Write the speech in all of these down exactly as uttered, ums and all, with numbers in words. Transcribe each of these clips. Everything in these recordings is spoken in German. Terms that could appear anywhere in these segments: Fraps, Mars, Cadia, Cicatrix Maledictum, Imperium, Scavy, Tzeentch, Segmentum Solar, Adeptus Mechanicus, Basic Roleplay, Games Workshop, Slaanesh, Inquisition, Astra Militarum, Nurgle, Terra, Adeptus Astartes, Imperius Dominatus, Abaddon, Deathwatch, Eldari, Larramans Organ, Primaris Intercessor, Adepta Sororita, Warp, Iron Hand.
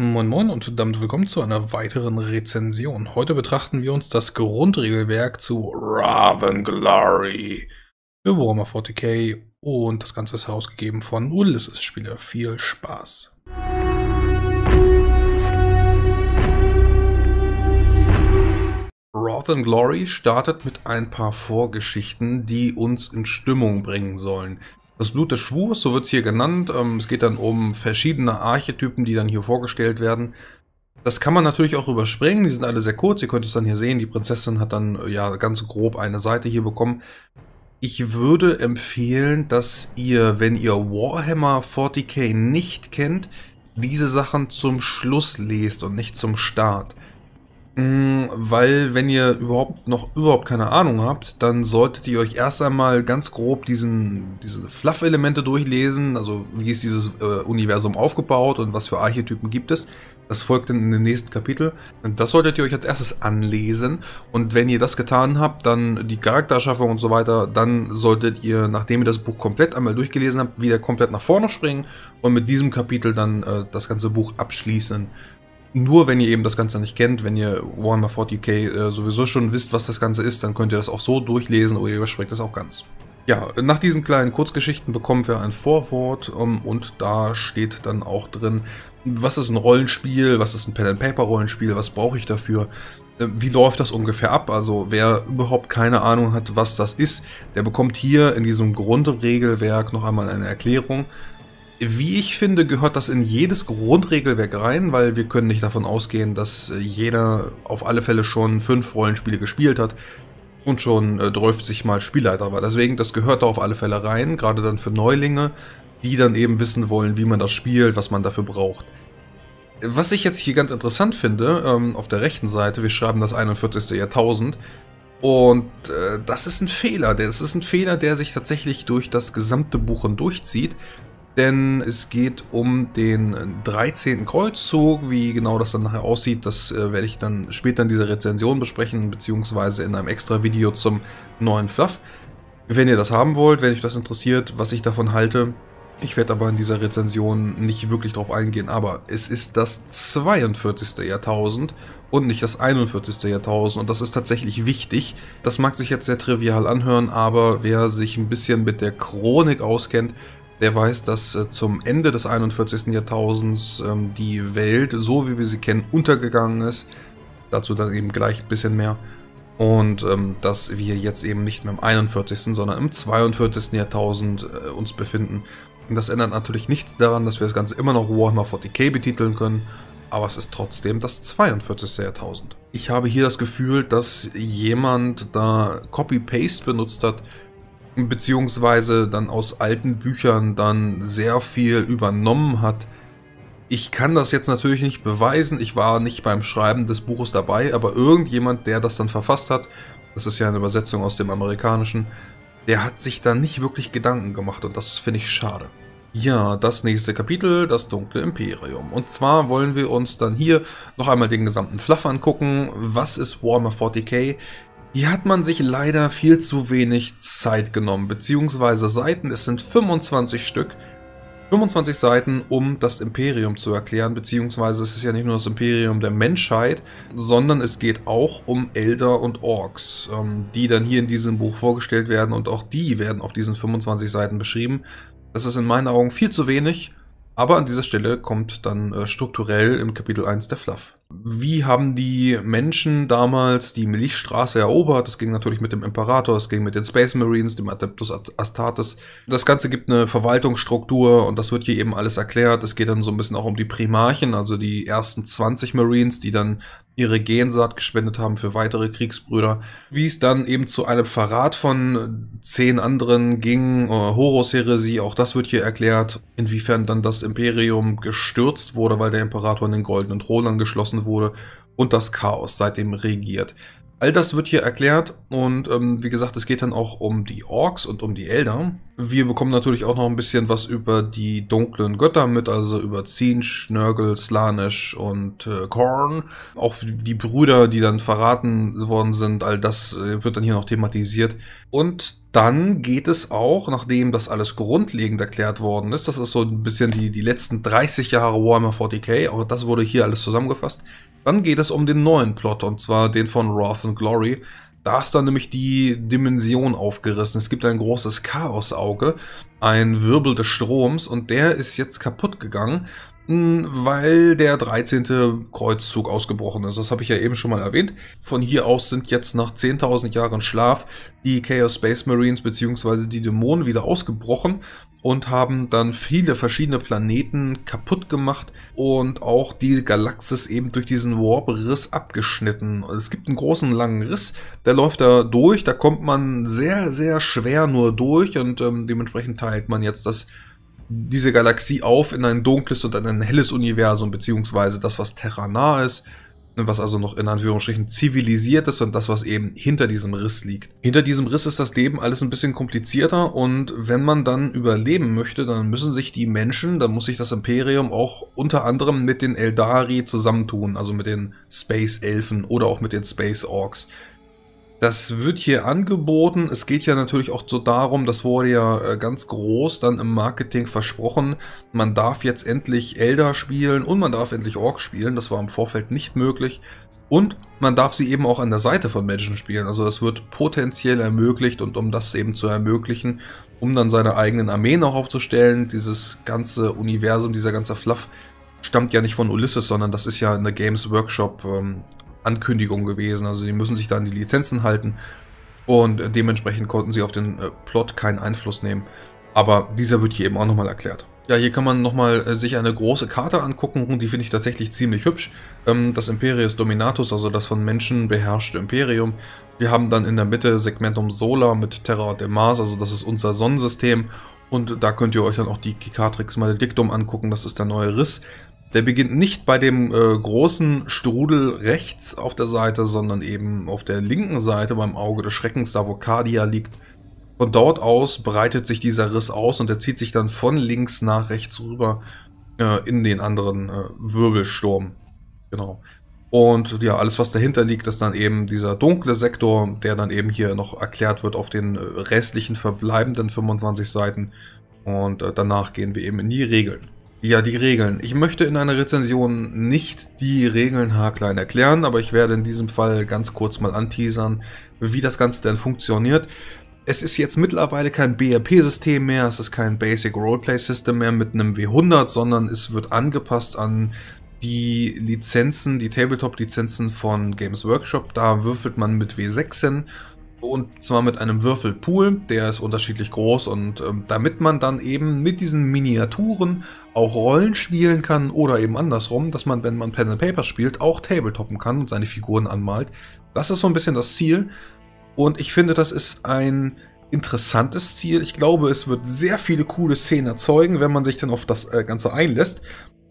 Moin Moin und damit willkommen zu einer weiteren Rezension. Heute betrachten wir uns das Grundregelwerk zu Wrath and Glory für Warhammer vierzig K und das Ganze ist herausgegeben von Ulisses Spiele. Viel Spaß! Wrath and Glory startet mit ein paar Vorgeschichten, die uns in Stimmung bringen sollen. Das Blut des Schwurs, so wird es hier genannt. Es geht dann um verschiedene Archetypen, die dann hier vorgestellt werden. Das kann man natürlich auch überspringen, die sind alle sehr kurz. Ihr könnt es dann hier sehen, die Prinzessin hat dann ja ganz grob eine Seite hier bekommen. Ich würde empfehlen, dass ihr, wenn ihr Warhammer vierzig K nicht kennt, diese Sachen zum Schluss lest und nicht zum Start. Weil, wenn ihr überhaupt noch überhaupt keine Ahnung habt, dann solltet ihr euch erst einmal ganz grob diesen, diese Fluff-Elemente durchlesen, also wie ist dieses äh, Universum aufgebaut und was für Archetypen gibt es. Das folgt dann in dem nächsten Kapitel. Das solltet ihr euch als erstes anlesen und wenn ihr das getan habt, dann die Charaktererschaffung und so weiter, dann solltet ihr, nachdem ihr das Buch komplett einmal durchgelesen habt, wieder komplett nach vorne springen und mit diesem Kapitel dann äh, das ganze Buch abschließen. Nur wenn ihr eben das Ganze nicht kennt, wenn ihr Warhammer vierzig K äh, sowieso schon wisst, was das Ganze ist, dann könnt ihr das auch so durchlesen oder ihr überspringt das auch ganz. Ja, nach diesen kleinen Kurzgeschichten bekommen wir ein Vorwort ähm, und da steht dann auch drin, was ist ein Rollenspiel, was ist ein Pen-and-Paper-Rollenspiel, was brauche ich dafür, äh, wie läuft das ungefähr ab. Also wer überhaupt keine Ahnung hat, was das ist, der bekommt hier in diesem Grundregelwerk noch einmal eine Erklärung. Wie ich finde, gehört das in jedes Grundregelwerk rein, weil wir können nicht davon ausgehen, dass jeder auf alle Fälle schon fünf Rollenspiele gespielt hat und schon äh, dreißig Mal Spielleiter war. Deswegen, das gehört da auf alle Fälle rein, gerade dann für Neulinge, die dann eben wissen wollen, wie man das spielt, was man dafür braucht. Was ich jetzt hier ganz interessant finde, ähm, auf der rechten Seite, wir schreiben das einundvierzigste Jahrtausend, und äh, das ist ein Fehler. Das ist ein Fehler, der sich tatsächlich durch das gesamte Buch hindurchzieht. Denn es geht um den dreizehnten Kreuzzug, wie genau das dann nachher aussieht, das äh, werde ich dann später in dieser Rezension besprechen, beziehungsweise in einem extra Video zum neuen Fluff. Wenn ihr das haben wollt, wenn euch das interessiert, was ich davon halte, ich werde aber in dieser Rezension nicht wirklich drauf eingehen, aber es ist das zweiundvierzigste Jahrtausend und nicht das einundvierzigste Jahrtausend und das ist tatsächlich wichtig. Das mag sich jetzt sehr trivial anhören, aber wer sich ein bisschen mit der Chronik auskennt, der weiß, dass äh, zum Ende des einundvierzigsten Jahrtausends ähm, die Welt, so wie wir sie kennen, untergegangen ist. Dazu dann eben gleich ein bisschen mehr. Und ähm, dass wir jetzt eben nicht mehr im einundvierzigsten, sondern im zweiundvierzigsten Jahrtausend äh, uns befinden. Und das ändert natürlich nichts daran, dass wir das Ganze immer noch Warhammer vierzig K betiteln können. Aber es ist trotzdem das zweiundvierzigste Jahrtausend. Ich habe hier das Gefühl, dass jemand da Copy-Paste benutzt hat, beziehungsweise dann aus alten Büchern dann sehr viel übernommen hat. Ich kann das jetzt natürlich nicht beweisen, ich war nicht beim Schreiben des Buches dabei, aber irgendjemand, der das dann verfasst hat, das ist ja eine Übersetzung aus dem Amerikanischen, der hat sich da nicht wirklich Gedanken gemacht und das finde ich schade. Ja, das nächste Kapitel, das dunkle Imperium. Und zwar wollen wir uns dann hier noch einmal den gesamten Fluff angucken. Was ist Warhammer vierzig K? Hier hat man sich leider viel zu wenig Zeit genommen, beziehungsweise Seiten, es sind fünfundzwanzig Stück, fünfundzwanzig Seiten, um das Imperium zu erklären, beziehungsweise es ist ja nicht nur das Imperium der Menschheit, sondern es geht auch um Elder und Orks, die dann hier in diesem Buch vorgestellt werden und auch die werden auf diesen fünfundzwanzig Seiten beschrieben. Das ist in meinen Augen viel zu wenig. Aber an dieser Stelle kommt dann äh, strukturell im Kapitel eins der Fluff. Wie haben die Menschen damals die Milchstraße erobert? Das ging natürlich mit dem Imperator, es ging mit den Space Marines, dem Adeptus Astartes. Das Ganze gibt eine Verwaltungsstruktur und das wird hier eben alles erklärt. Es geht dann so ein bisschen auch um die Primarchen, also die ersten zwanzig Marines, die dann ihre Gensaat gespendet haben für weitere Kriegsbrüder. Wie es dann eben zu einem Verrat von zehn anderen ging, äh, Horusheresie, auch das wird hier erklärt. Inwiefern dann das Imperium gestürzt wurde, weil der Imperator an den goldenen Thron angeschlossen wurde und das Chaos seitdem regiert. All das wird hier erklärt und ähm, wie gesagt, es geht dann auch um die Orks und um die Elder. Wir bekommen natürlich auch noch ein bisschen was über die dunklen Götter mit, also über Tzeentch, Nurgle, Slaanesh und äh, Korn. Auch die Brüder, die dann verraten worden sind, all das äh, wird dann hier noch thematisiert. Und dann geht es auch, nachdem das alles grundlegend erklärt worden ist, das ist so ein bisschen die, die letzten dreißig Jahre Warhammer vierzig K, auch das wurde hier alles zusammengefasst, dann geht es um den neuen Plot, und zwar den von Wrath and Glory. Da ist dann nämlich die Dimension aufgerissen. Es gibt ein großes Chaosauge, ein Wirbel des Stroms, und der ist jetzt kaputt gegangen, weil der dreizehnte Kreuzzug ausgebrochen ist. Das habe ich ja eben schon mal erwähnt. Von hier aus sind jetzt nach zehntausend Jahren Schlaf die Chaos Space Marines bzw. die Dämonen wieder ausgebrochen und haben dann viele verschiedene Planeten kaputt gemacht und auch die Galaxis eben durch diesen Warp-Riss abgeschnitten. Es gibt einen großen langen Riss, der läuft da durch, da kommt man sehr, sehr schwer nur durch, und ähm, dementsprechend teilt man jetzt das diese Galaxie auf in ein dunkles und ein helles Universum, beziehungsweise das, was Terra nah ist, was also noch in Anführungsstrichen zivilisiert ist, und das, was eben hinter diesem Riss liegt. Hinter diesem Riss ist das Leben alles ein bisschen komplizierter, und wenn man dann überleben möchte, dann müssen sich die Menschen, dann muss sich das Imperium auch unter anderem mit den Eldari zusammentun, also mit den Space-Elfen oder auch mit den Space-Orks. Das wird hier angeboten. Es geht ja natürlich auch so darum, das wurde ja ganz groß dann im Marketing versprochen, man darf jetzt endlich Eldar spielen und man darf endlich Ork spielen, das war im Vorfeld nicht möglich. Und man darf sie eben auch an der Seite von Menschen spielen, also das wird potenziell ermöglicht, und um das eben zu ermöglichen, um dann seine eigenen Armeen auch aufzustellen, dieses ganze Universum, dieser ganze Fluff stammt ja nicht von Ulisses, sondern das ist ja eine Games Workshop ähm, Ankündigung gewesen, also die müssen sich da an die Lizenzen halten, und dementsprechend konnten sie auf den Plot keinen Einfluss nehmen, aber dieser wird hier eben auch nochmal erklärt. Ja, hier kann man nochmal sich eine große Karte angucken, die finde ich tatsächlich ziemlich hübsch, das Imperius Dominatus, also das von Menschen beherrschte Imperium. Wir haben dann in der Mitte Segmentum Solar mit Terra und dem Mars, also das ist unser Sonnensystem, und da könnt ihr euch dann auch die Cicatrix Maledictum angucken, das ist der neue Riss. Der beginnt nicht bei dem äh, großen Strudel rechts auf der Seite, sondern eben auf der linken Seite beim Auge des Schreckens, da wo Cadia liegt. Von dort aus breitet sich dieser Riss aus, und er zieht sich dann von links nach rechts rüber äh, in den anderen äh, Wirbelsturm. Genau. Und ja, alles, was dahinter liegt, ist dann eben dieser dunkle Sektor, der dann eben hier noch erklärt wird auf den restlichen verbleibenden fünfundzwanzig Seiten. Und äh, danach gehen wir eben in die Regeln. Ja, die Regeln. Ich möchte in einer Rezension nicht die Regeln haarklein erklären, aber ich werde in diesem Fall ganz kurz mal anteasern, wie das Ganze denn funktioniert. Es ist jetzt mittlerweile kein B R P-System mehr, es ist kein Basic Roleplay-System mehr mit einem W hundert, sondern es wird angepasst an die Lizenzen, die Tabletop-Lizenzen von Games Workshop. Da würfelt man mit W sechsen. Und zwar mit einem Würfelpool, der ist unterschiedlich groß, und ähm, damit man dann eben mit diesen Miniaturen auch Rollen spielen kann oder eben andersrum, dass man, wenn man Pen and Paper spielt, auch Tabletoppen kann und seine Figuren anmalt. Das ist so ein bisschen das Ziel, und ich finde, das ist ein interessantes Ziel. Ich glaube, es wird sehr viele coole Szenen erzeugen, wenn man sich dann auf das Ganze einlässt.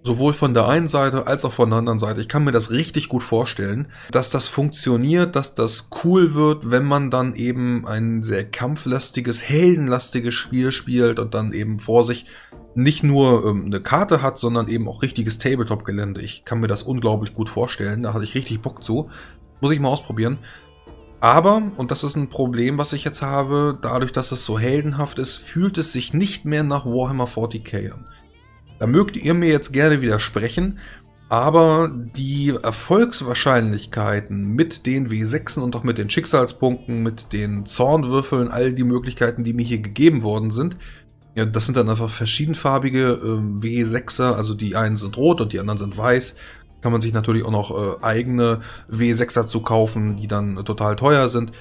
Sowohl von der einen Seite als auch von der anderen Seite. Ich kann mir das richtig gut vorstellen, dass das funktioniert, dass das cool wird, wenn man dann eben ein sehr kampflastiges, heldenlastiges Spiel spielt und dann eben vor sich nicht nur ähm, eine Karte hat, sondern eben auch richtiges Tabletop-Gelände. Ich kann mir das unglaublich gut vorstellen, da hatte ich richtig Bock zu. Muss ich mal ausprobieren. Aber, und das ist ein Problem, was ich jetzt habe, dadurch, dass es so heldenhaft ist, fühlt es sich nicht mehr nach Warhammer vierzig K an. Da mögt ihr mir jetzt gerne widersprechen, aber die Erfolgswahrscheinlichkeiten mit den W sechsen und auch mit den Schicksalspunkten, mit den Zornwürfeln, all die Möglichkeiten, die mir hier gegeben worden sind, ja, das sind dann einfach verschiedenfarbige äh, W sechser, also die einen sind rot und die anderen sind weiß. Kann man sich natürlich auch noch äh, eigene W sechser zu kaufen, die dann äh, total teuer sind.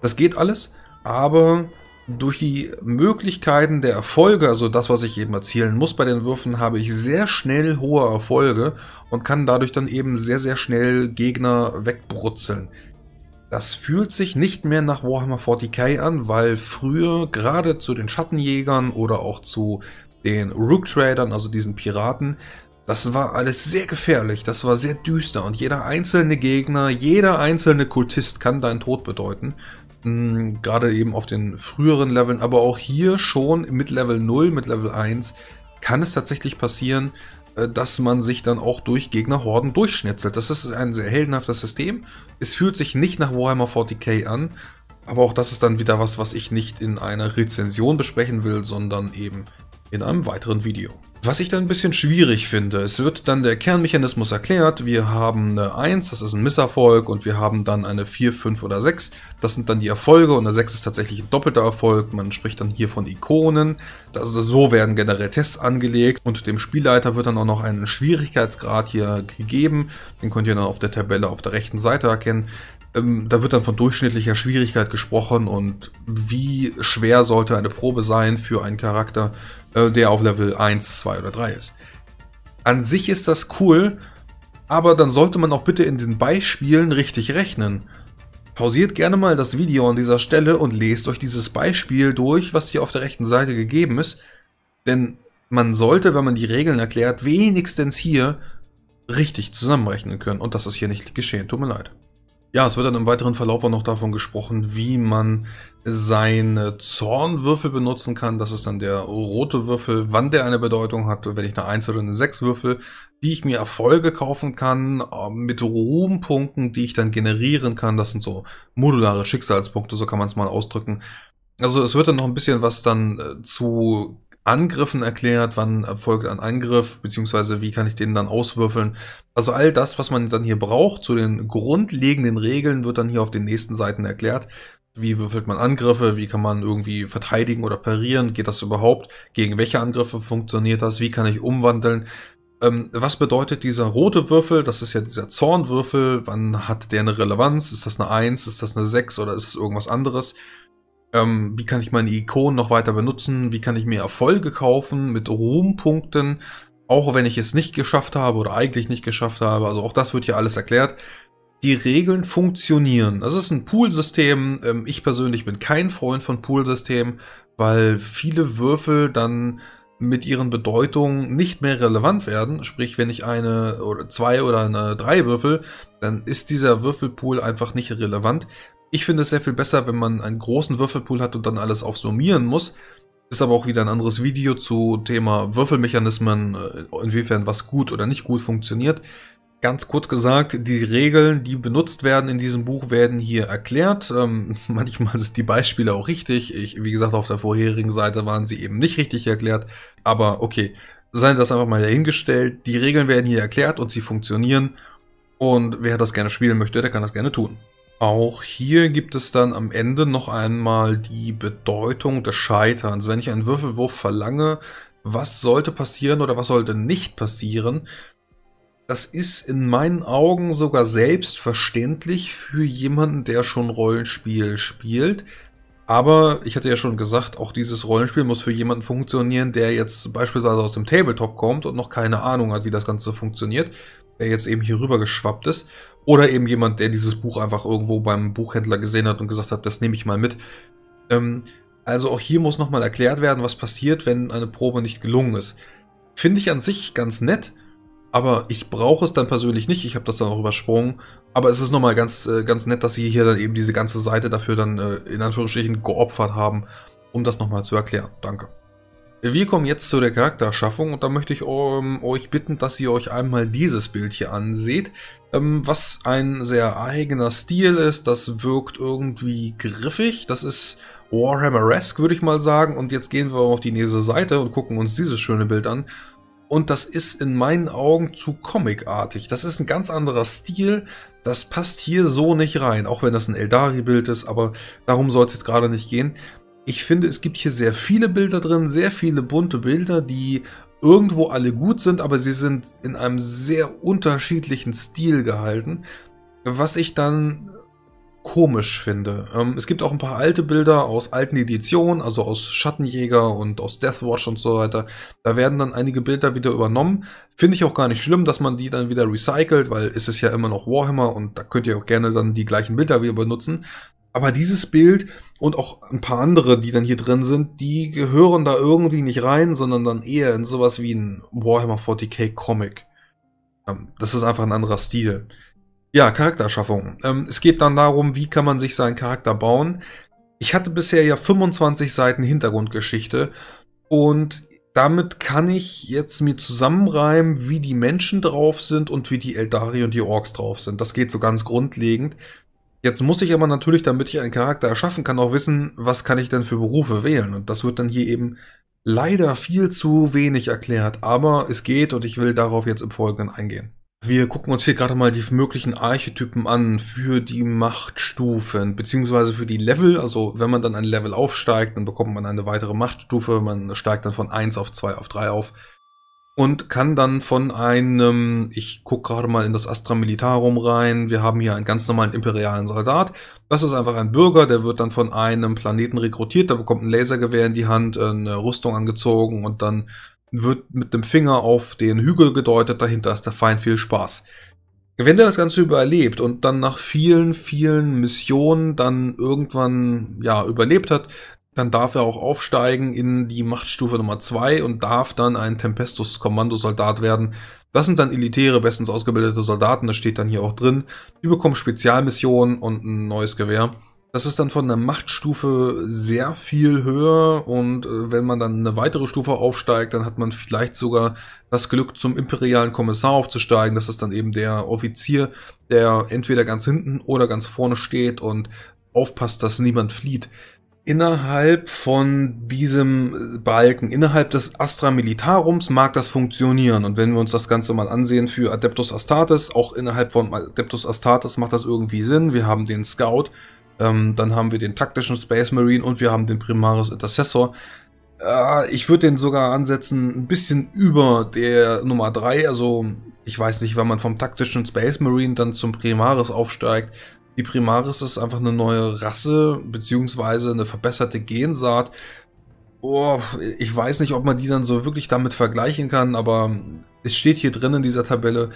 Das geht alles, aber durch die Möglichkeiten der Erfolge, also das, was ich eben erzielen muss bei den Würfen, habe ich sehr schnell hohe Erfolge und kann dadurch dann eben sehr, sehr schnell Gegner wegbrutzeln. Das fühlt sich nicht mehr nach Warhammer vierzig K an, weil früher gerade zu den Schattenjägern oder auch zu den Rook Tradern, also diesen Piraten, das war alles sehr gefährlich, das war sehr düster, und jeder einzelne Gegner, jeder einzelne Kultist kann deinen Tod bedeuten. Gerade eben auf den früheren Leveln, aber auch hier schon mit Level null, mit Level eins kann es tatsächlich passieren, dass man sich dann auch durch Gegnerhorden durchschnetzelt. Das ist ein sehr heldenhaftes System. Es fühlt sich nicht nach Warhammer vierzig K an, Aber auch das ist dann wieder was, was ich nicht in einer Rezension besprechen will, sondern eben in einem weiteren Video. Was ich dann ein bisschen schwierig finde, es wird dann der Kernmechanismus erklärt, wir haben eine eins, das ist ein Misserfolg, und wir haben dann eine vier, fünf oder sechs, das sind dann die Erfolge, und eine sechs ist tatsächlich ein doppelter Erfolg, man spricht dann hier von Ikonen, das ist, so werden generell Tests angelegt, und dem Spielleiter wird dann auch noch einen Schwierigkeitsgrad hier gegeben, den könnt ihr dann auf der Tabelle auf der rechten Seite erkennen. Da wird dann von durchschnittlicher Schwierigkeit gesprochen und wie schwer sollte eine Probe sein für einen Charakter, der auf Level eins, zwei oder drei ist. An sich ist das cool, aber dann sollte man auch bitte in den Beispielen richtig rechnen. Pausiert gerne mal das Video an dieser Stelle und lest euch dieses Beispiel durch, was hier auf der rechten Seite gegeben ist. Denn man sollte, wenn man die Regeln erklärt, wenigstens hier richtig zusammenrechnen können. Und das ist hier nicht geschehen, tut mir leid. Ja, es wird dann im weiteren Verlauf auch noch davon gesprochen, wie man seine Zornwürfel benutzen kann. Das ist dann der rote Würfel, wann der eine Bedeutung hat, wenn ich eine eins oder eine sechs würfel, wie ich mir Erfolge kaufen kann, mit Ruhmpunkten, die ich dann generieren kann. Das sind so modulare Schicksalspunkte, so kann man es mal ausdrücken. Also es wird dann noch ein bisschen was dann zu Angriffen erklärt, wann erfolgt ein Angriff, beziehungsweise wie kann ich den dann auswürfeln. Also all das, was man dann hier braucht, zu den grundlegenden Regeln, wird dann hier auf den nächsten Seiten erklärt. Wie würfelt man Angriffe, wie kann man irgendwie verteidigen oder parieren, geht das überhaupt, gegen welche Angriffe funktioniert das, wie kann ich umwandeln. Ähm, was bedeutet dieser rote Würfel, das ist ja dieser Zornwürfel, wann hat der eine Relevanz, ist das eine eins, ist das eine sechs oder ist es irgendwas anderes? Ähm, wie kann ich meine Ikonen noch weiter benutzen? Wie kann ich mir Erfolge kaufen mit Ruhmpunkten? Auch wenn ich es nicht geschafft habe oder eigentlich nicht geschafft habe. Also auch das wird hier alles erklärt. Die Regeln funktionieren. Das ist ein Poolsystem. Ähm, ich persönlich bin kein Freund von Poolsystemen, weil viele Würfel dann mit ihren Bedeutungen nicht mehr relevant werden. Sprich, wenn ich eine oder zwei oder eine drei würfel, dann ist dieser Würfelpool einfach nicht relevant. Ich finde es sehr viel besser, wenn man einen großen Würfelpool hat und dann alles aufsummieren muss. Ist aber auch wieder ein anderes Video zu Thema Würfelmechanismen, inwiefern was gut oder nicht gut funktioniert. Ganz kurz gesagt, die Regeln, die benutzt werden in diesem Buch, werden hier erklärt. Ähm, manchmal sind die Beispiele auch richtig. Ich, wie gesagt, auf der vorherigen Seite waren sie eben nicht richtig erklärt. Aber okay, seien das einfach mal dahingestellt. Die Regeln werden hier erklärt und sie funktionieren. Und wer das gerne spielen möchte, der kann das gerne tun. Auch hier gibt es dann am Ende noch einmal die Bedeutung des Scheiterns. Wenn ich einen Würfelwurf verlange, was sollte passieren oder was sollte nicht passieren? Das ist in meinen Augen sogar selbstverständlich für jemanden, der schon Rollenspiel spielt. Aber ich hatte ja schon gesagt, auch dieses Rollenspiel muss für jemanden funktionieren, der jetzt beispielsweise aus dem Tabletop kommt und noch keine Ahnung hat, wie das Ganze funktioniert, der jetzt eben hier rüber geschwappt ist. Oder eben jemand, der dieses Buch einfach irgendwo beim Buchhändler gesehen hat und gesagt hat, das nehme ich mal mit. Ähm, also auch hier muss nochmal erklärt werden, was passiert, wenn eine Probe nicht gelungen ist. Finde ich an sich ganz nett, aber ich brauche es dann persönlich nicht. Ich habe das dann auch übersprungen. Aber es ist nochmal ganz, äh, ganz nett, dass sie hier dann eben diese ganze Seite dafür dann äh, in Anführungsstrichen geopfert haben, um das nochmal zu erklären. Danke. Wir kommen jetzt zu der Charaktererschaffung und da möchte ich ähm, euch bitten, dass ihr euch einmal dieses Bild hier anseht, ähm, was ein sehr eigener Stil ist, das wirkt irgendwie griffig, das ist Warhammer-esque, würde ich mal sagen, und jetzt gehen wir auf die nächste Seite und gucken uns dieses schöne Bild an und das ist in meinen Augen zu comicartig, das ist ein ganz anderer Stil, das passt hier so nicht rein, auch wenn das ein Eldari-Bild ist, aber darum soll es jetzt gerade nicht gehen. Ich finde, es gibt hier sehr viele Bilder drin, sehr viele bunte Bilder, die irgendwo alle gut sind, aber sie sind in einem sehr unterschiedlichen Stil gehalten, was ich dann komisch finde. Es gibt auch ein paar alte Bilder aus alten Editionen, also aus Schattenjäger und aus Deathwatch und so weiter. Da werden dann einige Bilder wieder übernommen. Finde ich auch gar nicht schlimm, dass man die dann wieder recycelt, weil es ist ja immer noch Warhammer und da könnt ihr auch gerne dann die gleichen Bilder wieder benutzen. Aber dieses Bild und auch ein paar andere, die dann hier drin sind, die gehören da irgendwie nicht rein, sondern dann eher in sowas wie ein Warhammer vierzig K Comic. Das ist einfach ein anderer Stil. Ja, Charakterschaffung. Es geht dann darum, wie kann man sich seinen Charakter bauen. Ich hatte bisher ja fünfundzwanzig Seiten Hintergrundgeschichte und damit kann ich jetzt mir zusammenreimen, wie die Menschen drauf sind und wie die Eldari und die Orks drauf sind. Das geht so ganz grundlegend. Jetzt muss ich aber natürlich, damit ich einen Charakter erschaffen kann, auch wissen, was kann ich denn für Berufe wählen. Und das wird dann hier eben leider viel zu wenig erklärt. Aber es geht und ich will darauf jetzt im Folgenden eingehen. Wir gucken uns hier gerade mal die möglichen Archetypen an für die Machtstufen, beziehungsweise für die Level. Also wenn man dann ein Level aufsteigt, dann bekommt man eine weitere Machtstufe. Man steigt dann von eins auf zwei auf drei auf. Und kann dann von einem, ich gucke gerade mal in das Astra Militarum rein, wir haben hier einen ganz normalen imperialen Soldat. Das ist einfach ein Bürger, der wird dann von einem Planeten rekrutiert, der bekommt ein Lasergewehr in die Hand, eine Rüstung angezogen und dann wird mit dem Finger auf den Hügel gedeutet, dahinter ist der Feind, viel Spaß. Wenn der das Ganze überlebt und dann nach vielen, vielen Missionen dann irgendwann, ja, überlebt hat, dann darf er auch aufsteigen in die Machtstufe Nummer zwei und darf dann ein Tempestus-Kommandosoldat werden. Das sind dann elitäre, bestens ausgebildete Soldaten, das steht dann hier auch drin. Die bekommen Spezialmissionen und ein neues Gewehr. Das ist dann von der Machtstufe sehr viel höher und wenn man dann eine weitere Stufe aufsteigt, dann hat man vielleicht sogar das Glück, zum imperialen Kommissar aufzusteigen. Das ist dann eben der Offizier, der entweder ganz hinten oder ganz vorne steht und aufpasst, dass niemand flieht. Innerhalb von diesem Balken, innerhalb des Astra Militarums mag das funktionieren. Und wenn wir uns das Ganze mal ansehen für Adeptus Astartes, auch innerhalb von Adeptus Astartes macht das irgendwie Sinn. Wir haben den Scout, ähm, dann haben wir den taktischen Space Marine und wir haben den Primaris Intercessor. Äh, ich würde den sogar ansetzen ein bisschen über der Nummer drei. Also ich weiß nicht, wenn man vom taktischen Space Marine dann zum Primaris aufsteigt. Die Primaris ist einfach eine neue Rasse, beziehungsweise eine verbesserte Gensaat. Oh, ich weiß nicht, ob man die dann so wirklich damit vergleichen kann, aber es steht hier drin in dieser Tabelle,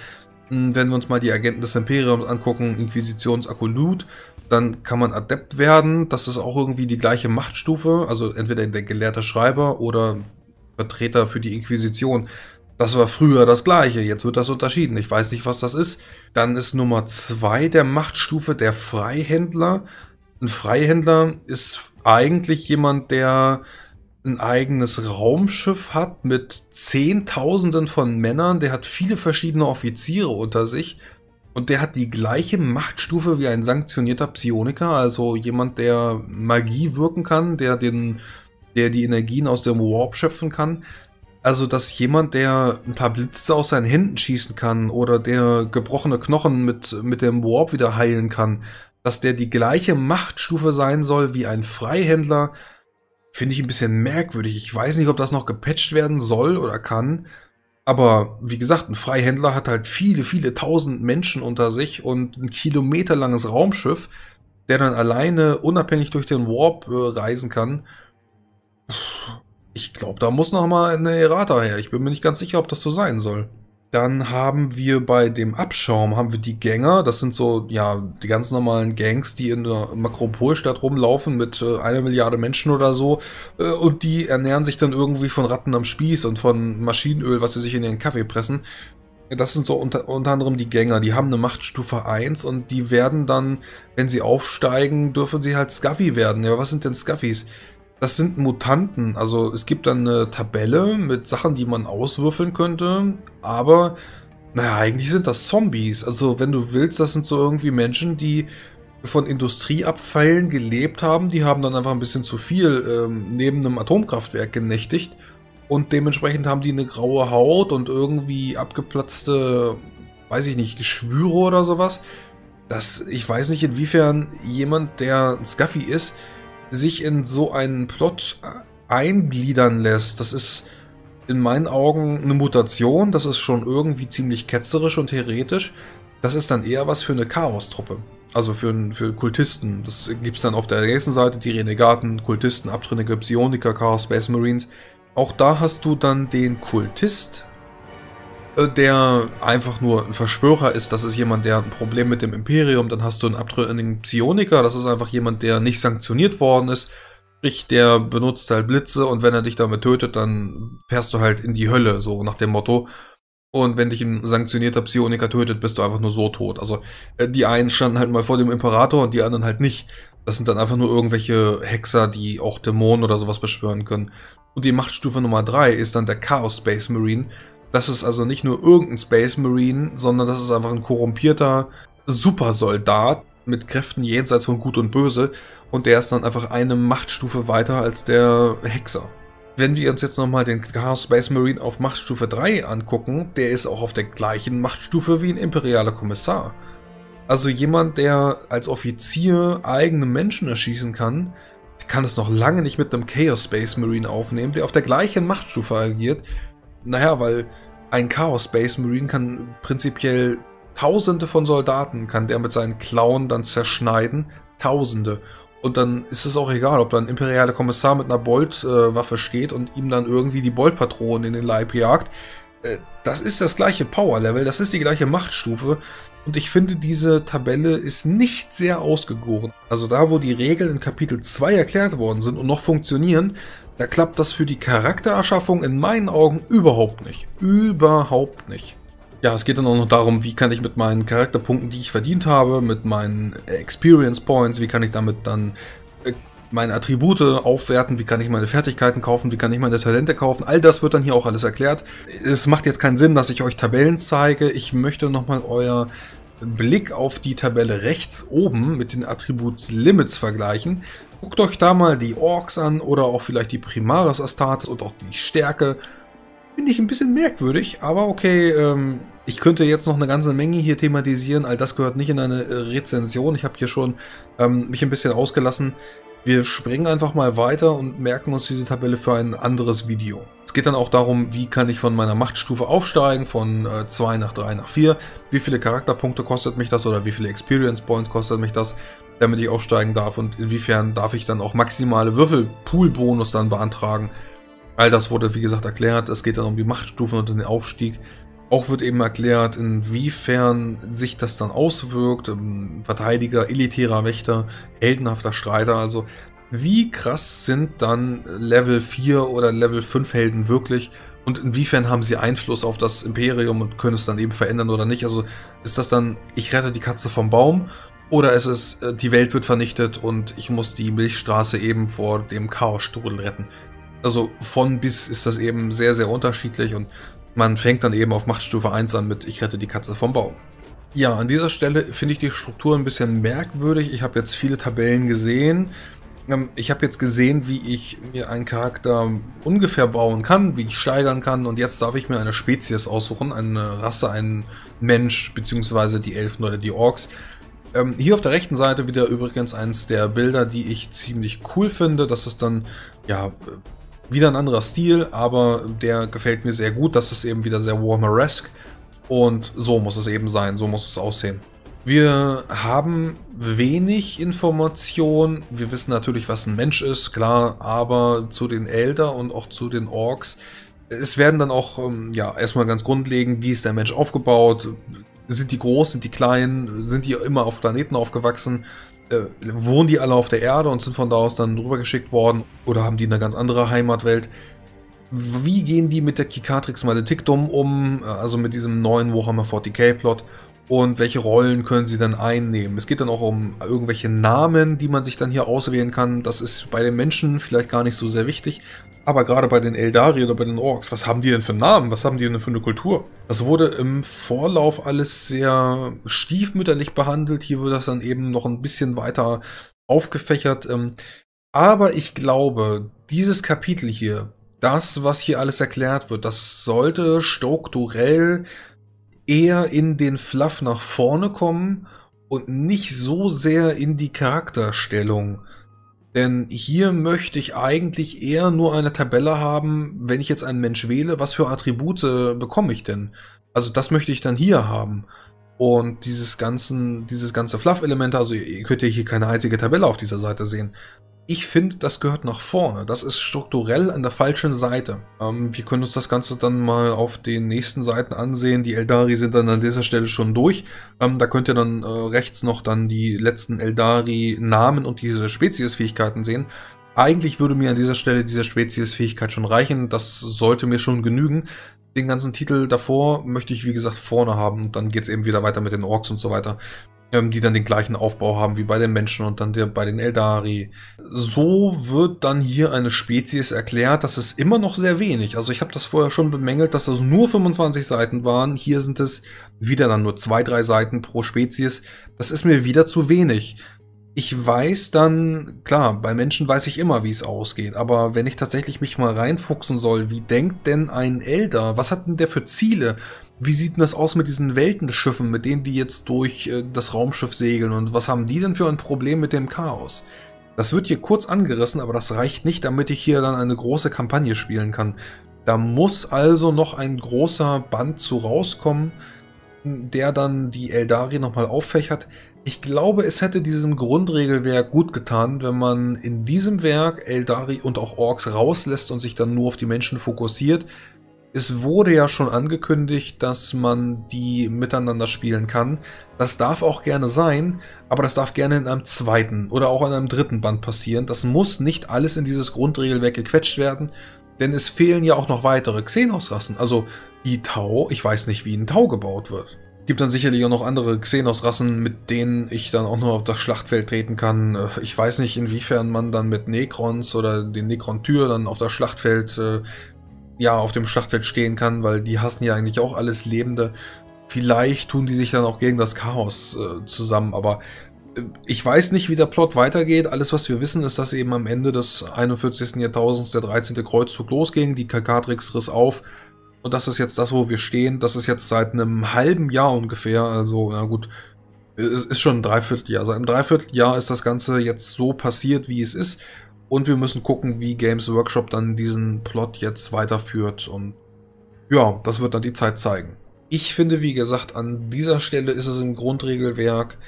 wenn wir uns mal die Agenten des Imperiums angucken, Inquisitions-Akolyt, dann kann man Adept werden. Das ist auch irgendwie die gleiche Machtstufe, also entweder der gelehrte Schreiber oder Vertreter für die Inquisition. Das war früher das Gleiche, jetzt wird das unterschieden. Ich weiß nicht, was das ist. Dann ist Nummer zwei der Machtstufe der Freihändler. Ein Freihändler ist eigentlich jemand, der ein eigenes Raumschiff hat mit Zehntausenden von Männern. Der hat viele verschiedene Offiziere unter sich. Und der hat die gleiche Machtstufe wie ein sanktionierter Psioniker. Also jemand, der Magie wirken kann, der, den, der die Energien aus dem Warp schöpfen kann. Also, dass jemand, der ein paar Blitze aus seinen Händen schießen kann oder der gebrochene Knochen mit, mit dem Warp wieder heilen kann, dass der die gleiche Machtstufe sein soll wie ein Freihändler, finde ich ein bisschen merkwürdig. Ich weiß nicht, ob das noch gepatcht werden soll oder kann. Aber wie gesagt, ein Freihändler hat halt viele, viele tausend Menschen unter sich und ein kilometerlanges Raumschiff, der dann alleine unabhängig durch den Warp äh, reisen kann. Puh. Ich glaube, da muss noch mal eine Errata her. Ich bin mir nicht ganz sicher, ob das so sein soll. Dann haben wir bei dem Abschaum haben wir die Gänger. Das sind so, ja, die ganz normalen Gangs, die in der Makropolstadt rumlaufen mit äh, einer Milliarde Menschen oder so. Äh, und die ernähren sich dann irgendwie von Ratten am Spieß und von Maschinenöl, was sie sich in ihren Kaffee pressen. Das sind so unter, unter anderem die Gänger. Die haben eine Machtstufe eins und die werden dann, wenn sie aufsteigen, dürfen sie halt Scuffy werden. Ja, was sind denn Scuffys? Das sind Mutanten, also es gibt dann eine Tabelle mit Sachen, die man auswürfeln könnte, aber naja, eigentlich sind das Zombies. Also wenn du willst, das sind so irgendwie Menschen, die von Industrieabfällen gelebt haben, die haben dann einfach ein bisschen zu viel ähm, neben einem Atomkraftwerk genächtigt und dementsprechend haben die eine graue Haut und irgendwie abgeplatzte, weiß ich nicht, Geschwüre oder sowas. Das, ich weiß nicht, inwiefern jemand, der Scuffy ist, sich in so einen Plot eingliedern lässt. Das ist in meinen Augen eine Mutation, das ist schon irgendwie ziemlich ketzerisch und heretisch. Das ist dann eher was für eine Chaos-Truppe, also für, für Kultisten. Das gibt es dann auf der nächsten Seite, die Renegaten, Kultisten, Abtrünnige, Psioniker, Chaos Space Marines. Auch da hast du dann den Kultist, der einfach nur ein Verschwörer ist. Das ist jemand, der hat ein Problem mit dem Imperium. Dann hast du einen abtrünnigen Psioniker. Das ist einfach jemand, der nicht sanktioniert worden ist. Sprich, der benutzt halt Blitze und wenn er dich damit tötet, dann fährst du halt in die Hölle, so nach dem Motto. Und wenn dich ein sanktionierter Psioniker tötet, bist du einfach nur so tot. Also die einen standen halt mal vor dem Imperator und die anderen halt nicht. Das sind dann einfach nur irgendwelche Hexer, die auch Dämonen oder sowas beschwören können. Und die Machtstufe Nummer drei ist dann der Chaos Space Marine. Das ist also nicht nur irgendein Space Marine, sondern das ist einfach ein korrumpierter Supersoldat, mit Kräften jenseits von Gut und Böse, und der ist dann einfach eine Machtstufe weiter als der Hexer. Wenn wir uns jetzt nochmal den Chaos Space Marine auf Machtstufe drei angucken, der ist auch auf der gleichen Machtstufe wie ein imperialer Kommissar. Also jemand, der als Offizier eigene Menschen erschießen kann, kann es noch lange nicht mit einem Chaos Space Marine aufnehmen, der auf der gleichen Machtstufe agiert. Naja, weil ein Chaos Space Marine kann prinzipiell Tausende von Soldaten, kann der mit seinen Klauen dann zerschneiden, Tausende. Und dann ist es auch egal, ob da ein imperialer Kommissar mit einer Boltwaffe äh, steht und ihm dann irgendwie die Boltpatronen in den Leib jagt. Äh, das ist das gleiche Power-Level, das ist die gleiche Machtstufe. Und ich finde, diese Tabelle ist nicht sehr ausgegoren. Also da, wo die Regeln in Kapitel zwei erklärt worden sind und noch funktionieren, da klappt das für die Charaktererschaffung in meinen Augen überhaupt nicht. Überhaupt nicht. Ja, es geht dann auch noch darum, wie kann ich mit meinen Charakterpunkten, die ich verdient habe, mit meinen Experience Points, wie kann ich damit dann äh, meine Attribute aufwerten, wie kann ich meine Fertigkeiten kaufen, wie kann ich meine Talente kaufen, all das wird dann hier auch alles erklärt. Es macht jetzt keinen Sinn, dass ich euch Tabellen zeige, ich möchte nochmal euer Blick auf die Tabelle rechts oben mit den Attributslimits vergleichen. Guckt euch da mal die Orks an oder auch vielleicht die Primaris Astartes und auch die Stärke. Finde ich ein bisschen merkwürdig, aber okay, ähm, ich könnte jetzt noch eine ganze Menge hier thematisieren, all das gehört nicht in eine Rezension, ich habe hier schon ähm, mich ein bisschen ausgelassen. Wir springen einfach mal weiter und merken uns diese Tabelle für ein anderes Video. Es geht dann auch darum, wie kann ich von meiner Machtstufe aufsteigen, von äh, zwei nach drei nach vier, wie viele Charakterpunkte kostet mich das oder wie viele Experience Points kostet mich das, damit ich aufsteigen darf, und inwiefern darf ich dann auch maximale Würfelpool-Bonus dann beantragen. All das wurde, wie gesagt, erklärt. Es geht dann um die Machtstufen und den Aufstieg. Auch wird eben erklärt, inwiefern sich das dann auswirkt. Verteidiger, elitärer Wächter, heldenhafter Streiter. Also wie krass sind dann Level vier oder Level fünf Helden wirklich? Und inwiefern haben sie Einfluss auf das Imperium und können es dann eben verändern oder nicht? Also ist das dann, ich rette die Katze vom Baum? Oder ist es, die Welt wird vernichtet und ich muss die Milchstraße eben vor dem Chaosstrudel retten? Also von bis ist das eben sehr, sehr unterschiedlich, und man fängt dann eben auf Machtstufe eins an mit ich rette die Katze vom Baum. Ja, an dieser Stelle finde ich die Struktur ein bisschen merkwürdig. Ich habe jetzt viele Tabellen gesehen. Ich habe jetzt gesehen, wie ich mir einen Charakter ungefähr bauen kann, wie ich steigern kann, und jetzt darf ich mir eine Spezies aussuchen, eine Rasse, einen Mensch, beziehungsweise die Elfen oder die Orks. Hier auf der rechten Seite wieder übrigens eins der Bilder, die ich ziemlich cool finde. Das ist dann, ja, wieder ein anderer Stil, aber der gefällt mir sehr gut. Das ist eben wieder sehr Warhammer-esque, und so muss es eben sein, so muss es aussehen. Wir haben wenig Information, wir wissen natürlich, was ein Mensch ist, klar, aber zu den Elder und auch zu den Orks. Es werden dann auch, ja, erstmal ganz grundlegend, wie ist der Mensch aufgebaut, sind die groß, sind die klein, sind die immer auf Planeten aufgewachsen, Äh, wohnen die alle auf der Erde und sind von da aus dann rübergeschickt worden, oder haben die eine ganz andere Heimatwelt? Wie gehen die mit der Cicatrix Maledictum um, also mit diesem neuen Warhammer vierzig K-Plot, und welche Rollen können sie dann einnehmen? Es geht dann auch um irgendwelche Namen, die man sich dann hier auswählen kann. Das ist bei den Menschen vielleicht gar nicht so sehr wichtig, aber gerade bei den Eldari oder bei den Orks, was haben die denn für Namen? Was haben die denn für eine Kultur? Das wurde im Vorlauf alles sehr stiefmütterlich behandelt. Hier wird das dann eben noch ein bisschen weiter aufgefächert. Aber ich glaube, dieses Kapitel hier, das, was hier alles erklärt wird, das sollte strukturell eher in den Fluff nach vorne kommen und nicht so sehr in die Charakterstellung. Denn hier möchte ich eigentlich eher nur eine Tabelle haben, wenn ich jetzt einen Mensch wähle, was für Attribute bekomme ich denn? Also das möchte ich dann hier haben. Und dieses ganzen, dieses ganze Fluff-Element, also ihr könnt ja hier keine einzige Tabelle auf dieser Seite sehen. Ich finde, das gehört nach vorne. Das ist strukturell an der falschen Seite. Ähm, wir können uns das Ganze dann mal auf den nächsten Seiten ansehen. Die Eldari sind dann an dieser Stelle schon durch. Ähm, da könnt ihr dann äh, rechts noch dann die letzten Eldari-Namen und diese Spezies-Fähigkeiten sehen. Eigentlich würde mir an dieser Stelle diese Spezies-Fähigkeit schon reichen. Das sollte mir schon genügen. Den ganzen Titel davor möchte ich, wie gesagt, vorne haben. Und dann geht es eben wieder weiter mit den Orks und so weiter. ähm, die dann den gleichen Aufbau haben wie bei den Menschen und dann der, bei den Eldari. So wird dann hier eine Spezies erklärt. Das ist immer noch sehr wenig. Also ich habe das vorher schon bemängelt, dass das nur fünfundzwanzig Seiten waren. Hier sind es wieder dann nur zwei, drei Seiten pro Spezies. Das ist mir wieder zu wenig. Ich weiß dann, klar, bei Menschen weiß ich immer, wie es ausgeht, aber wenn ich tatsächlich mich mal reinfuchsen soll, wie denkt denn ein Eldar? Was hat denn der für Ziele? Wie sieht denn das aus mit diesen Weltenschiffen, mit denen die jetzt durch äh, das Raumschiff segeln, und was haben die denn für ein Problem mit dem Chaos? Das wird hier kurz angerissen, aber das reicht nicht, damit ich hier dann eine große Kampagne spielen kann. Da muss also noch ein großer Band zu rauskommen, der dann die Eldari nochmal auffächert. Ich glaube, es hätte diesem Grundregelwerk gut getan, wenn man in diesem Werk Eldari und auch Orks rauslässt und sich dann nur auf die Menschen fokussiert. Es wurde ja schon angekündigt, dass man die miteinander spielen kann. Das darf auch gerne sein, aber das darf gerne in einem zweiten oder auch in einem dritten Band passieren. Das muss nicht alles in dieses Grundregelwerk gequetscht werden, denn es fehlen ja auch noch weitere Xenos-Rassen. Also die Tau, ich weiß nicht, wie ein Tau gebaut wird. Gibt dann sicherlich auch noch andere Xenos-Rassen, mit denen ich dann auch nur auf das Schlachtfeld treten kann. Ich weiß nicht, inwiefern man dann mit Necrons oder den Necron-Tür dann auf das Schlachtfeld, äh, ja, auf dem Schlachtfeld stehen kann, weil die hassen ja eigentlich auch alles Lebende. Vielleicht tun die sich dann auch gegen das Chaos äh, zusammen, aber äh, ich weiß nicht, wie der Plot weitergeht. Alles, was wir wissen, ist, dass eben am Ende des einundvierzigsten Jahrtausends der dreizehnte Kreuzzug losging, die Cicatrix riss auf. Und das ist jetzt das, wo wir stehen. Das ist jetzt seit einem halben Jahr ungefähr. Also, na gut, es ist schon ein Dreivierteljahr. Seit einem Dreivierteljahr ist das Ganze jetzt so passiert, wie es ist. Und wir müssen gucken, wie Games Workshop dann diesen Plot jetzt weiterführt. Und ja, das wird dann die Zeit zeigen. Ich finde, wie gesagt, an dieser Stelle ist es im Grundregelwerk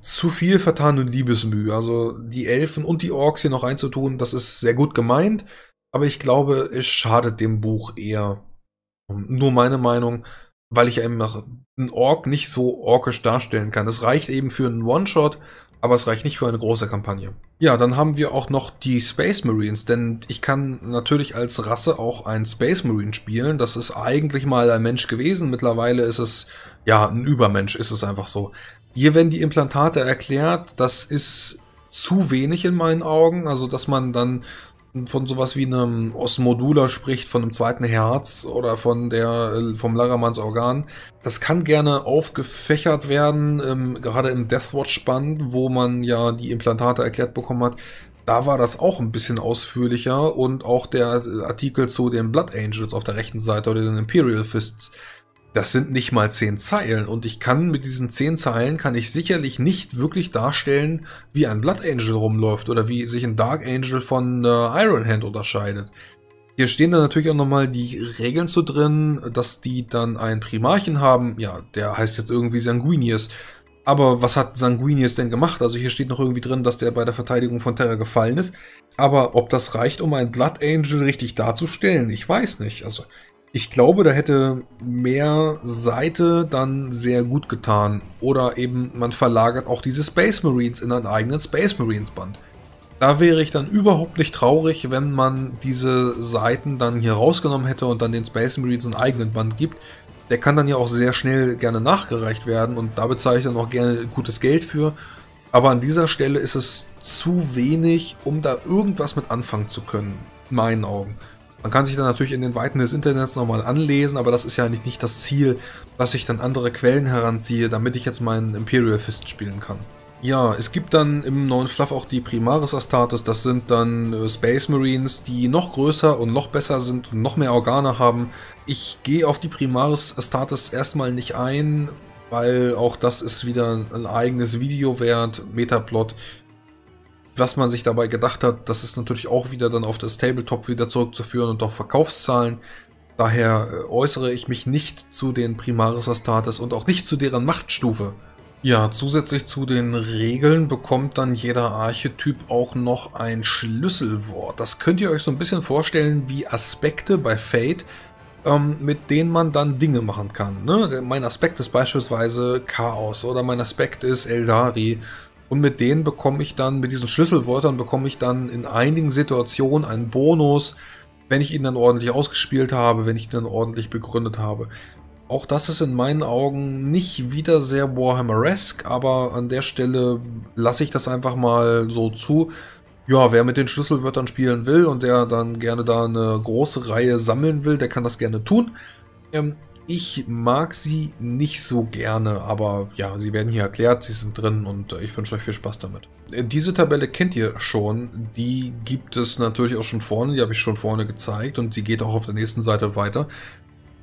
zu viel vertane Liebesmühe. Also die Elfen und die Orks hier noch reinzutun, das ist sehr gut gemeint. Aber ich glaube, es schadet dem Buch eher. Nur meine Meinung, weil ich eben einen Ork nicht so orkisch darstellen kann. Es reicht eben für einen One-Shot, aber es reicht nicht für eine große Kampagne. Ja, dann haben wir auch noch die Space Marines, denn ich kann natürlich als Rasse auch einen Space Marine spielen. Das ist eigentlich mal ein Mensch gewesen. Mittlerweile ist es, ja, ein Übermensch, ist es einfach so. Hier werden die Implantate erklärt. Das ist zu wenig in meinen Augen, also dass man dann von sowas wie einem Osmodula spricht, von einem zweiten Herz oder von der, vom Larramans Organ. Das kann gerne aufgefächert werden, ähm, gerade im Deathwatch-Band, wo man ja die Implantate erklärt bekommen hat. Da war das auch ein bisschen ausführlicher, und auch der Artikel zu den Blood Angels auf der rechten Seite oder den Imperial Fists. Das sind nicht mal zehn Zeilen, und ich kann mit diesen zehn Zeilen kann ich sicherlich nicht wirklich darstellen, wie ein Blood Angel rumläuft oder wie sich ein Dark Angel von äh, Iron Hand unterscheidet. Hier stehen dann natürlich auch nochmal die Regeln zu drin, dass die dann einen Primarchen haben. Ja, der heißt jetzt irgendwie Sanguinius. Aber was hat Sanguinius denn gemacht? Also hier steht noch irgendwie drin, dass der bei der Verteidigung von Terra gefallen ist. Aber ob das reicht, um einen Blood Angel richtig darzustellen, ich weiß nicht. Also ich glaube, da hätte mehr Seite dann sehr gut getan. Oder eben, man verlagert auch diese Space Marines in einen eigenen Space Marines Band. Da wäre ich dann überhaupt nicht traurig, wenn man diese Seiten dann hier rausgenommen hätte und dann den Space Marines einen eigenen Band gibt. Der kann dann ja auch sehr schnell gerne nachgereicht werden, und da bezahle ich dann auch gerne gutes Geld für. Aber an dieser Stelle ist es zu wenig, um da irgendwas mit anfangen zu können, in meinen Augen. Man kann sich dann natürlich in den Weiten des Internets nochmal anlesen, aber das ist ja eigentlich nicht das Ziel, dass ich dann andere Quellen heranziehe, damit ich jetzt meinen Imperial Fist spielen kann. Ja, es gibt dann im neuen Fluff auch die Primaris Astartes. Das sind dann Space Marines, die noch größer und noch besser sind und noch mehr Organe haben. Ich gehe auf die Primaris Astartes erstmal nicht ein, weil auch das ist wieder ein eigenes Video wert, Metaplot. Was man sich dabei gedacht hat, das ist natürlich auch wieder dann auf das Tabletop wieder zurückzuführen und auf Verkaufszahlen. Daher äußere ich mich nicht zu den Primaris Astartes und auch nicht zu deren Machtstufe. Ja, zusätzlich zu den Regeln bekommt dann jeder Archetyp auch noch ein Schlüsselwort. Das könnt ihr euch so ein bisschen vorstellen wie Aspekte bei Fate, ähm, mit denen man dann Dinge machen kann. Ne? Mein Aspekt ist beispielsweise Chaos oder mein Aspekt ist Eldari. Und mit denen bekomme ich dann, mit diesen Schlüsselwörtern bekomme ich dann in einigen Situationen einen Bonus, wenn ich ihn dann ordentlich ausgespielt habe, wenn ich ihn dann ordentlich begründet habe. Auch das ist in meinen Augen nicht wieder sehr Warhammer-esque, aber an der Stelle lasse ich das einfach mal so zu. Ja, wer mit den Schlüsselwörtern spielen will und der dann gerne da eine große Reihe sammeln will, der kann das gerne tun. Ähm, ich mag sie nicht so gerne, aber ja, sie werden hier erklärt, sie sind drin und ich wünsche euch viel Spaß damit. Diese Tabelle kennt ihr schon, die gibt es natürlich auch schon vorne, die habe ich schon vorne gezeigt und die geht auch auf der nächsten Seite weiter.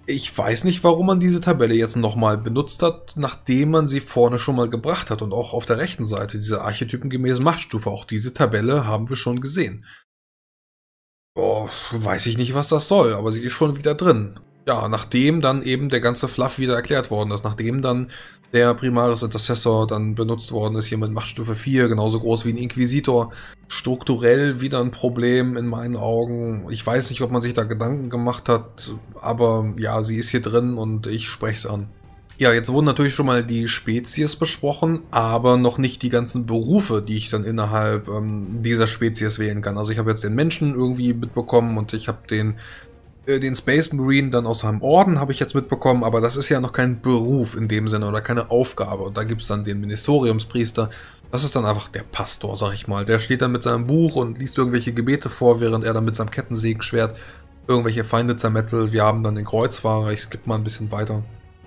Ich weiß nicht, warum man diese Tabelle jetzt nochmal benutzt hat, nachdem man sie vorne schon mal gebracht hat und auch auf der rechten Seite, diese archetypengemäße Machtstufe, auch diese Tabelle haben wir schon gesehen. Oh, weiß ich nicht, was das soll, aber sie ist schon wieder drin. Ja, nachdem dann eben der ganze Fluff wieder erklärt worden ist, nachdem dann der Primaris Intercessor dann benutzt worden ist, hier mit Machtstufe vier, genauso groß wie ein Inquisitor, strukturell wieder ein Problem in meinen Augen. Ich weiß nicht, ob man sich da Gedanken gemacht hat, aber ja, sie ist hier drin und ich spreche es an. Ja, jetzt wurden natürlich schon mal die Spezies besprochen, aber noch nicht die ganzen Berufe, die ich dann innerhalb ähm, dieser Spezies wählen kann. Also ich habe jetzt den Menschen irgendwie mitbekommen und ich habe den... Den Space Marine dann aus seinem Orden habe ich jetzt mitbekommen, aber das ist ja noch kein Beruf in dem Sinne oder keine Aufgabe. Und da gibt es dann den Ministeriumspriester, das ist dann einfach der Pastor, sag ich mal. Der steht dann mit seinem Buch und liest irgendwelche Gebete vor, während er dann mit seinem Kettensägenschwert irgendwelche Feinde zermettelt. Wir haben dann den Kreuzfahrer, ich skippe mal ein bisschen weiter.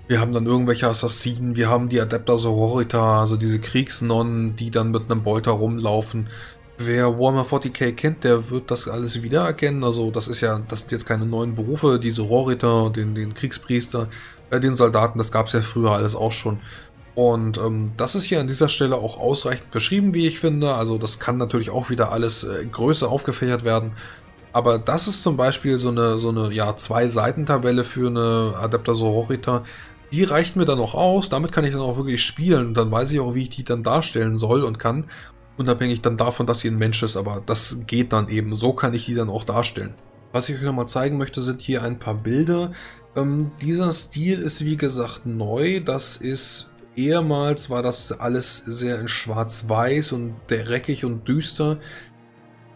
Wir haben dann irgendwelche Assassinen, wir haben die Adepta Sororita, also diese Kriegsnonnen, die dann mit einem Beuter rumlaufen. Wer Warhammer vierzig K kennt, der wird das alles wiedererkennen, also das ist ja, das sind jetzt keine neuen Berufe, die Sororiter, den, den Kriegspriester, äh, den Soldaten, das gab es ja früher alles auch schon. Und ähm, das ist hier an dieser Stelle auch ausreichend beschrieben, wie ich finde, also das kann natürlich auch wieder alles äh, größer aufgefächert werden. Aber das ist zum Beispiel so eine, so eine ja, Zwei-Seiten-Tabelle für eine Adepta Sororita. Die reicht mir dann auch aus, damit kann ich dann auch wirklich spielen und dann weiß ich auch, wie ich die dann darstellen soll und kann. Unabhängig dann davon, dass sie ein Mensch ist, aber das geht dann eben. So kann ich die dann auch darstellen. Was ich euch nochmal zeigen möchte, sind hier ein paar Bilder. Ähm, dieser Stil ist wie gesagt neu. Das ist, ehemals war das alles sehr in schwarz-weiß und dreckig und düster.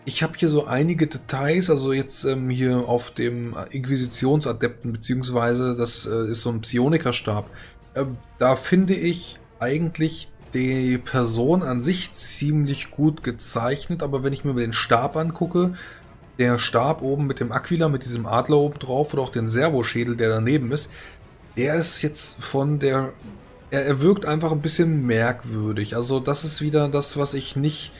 Ich habe hier so einige Details, also jetzt ähm, hier auf dem Inquisitionsadepten, beziehungsweise das äh, ist so ein Psioniker-Stab. Äh, da finde ich eigentlich die Person an sich ziemlich gut gezeichnet, aber wenn ich mir den Stab angucke, der Stab oben mit dem Aquila, mit diesem Adler oben drauf oder auch den Servoschädel, der daneben ist, der ist jetzt von der... Er, er wirkt einfach ein bisschen merkwürdig. Also das ist wieder das, was ich nicht,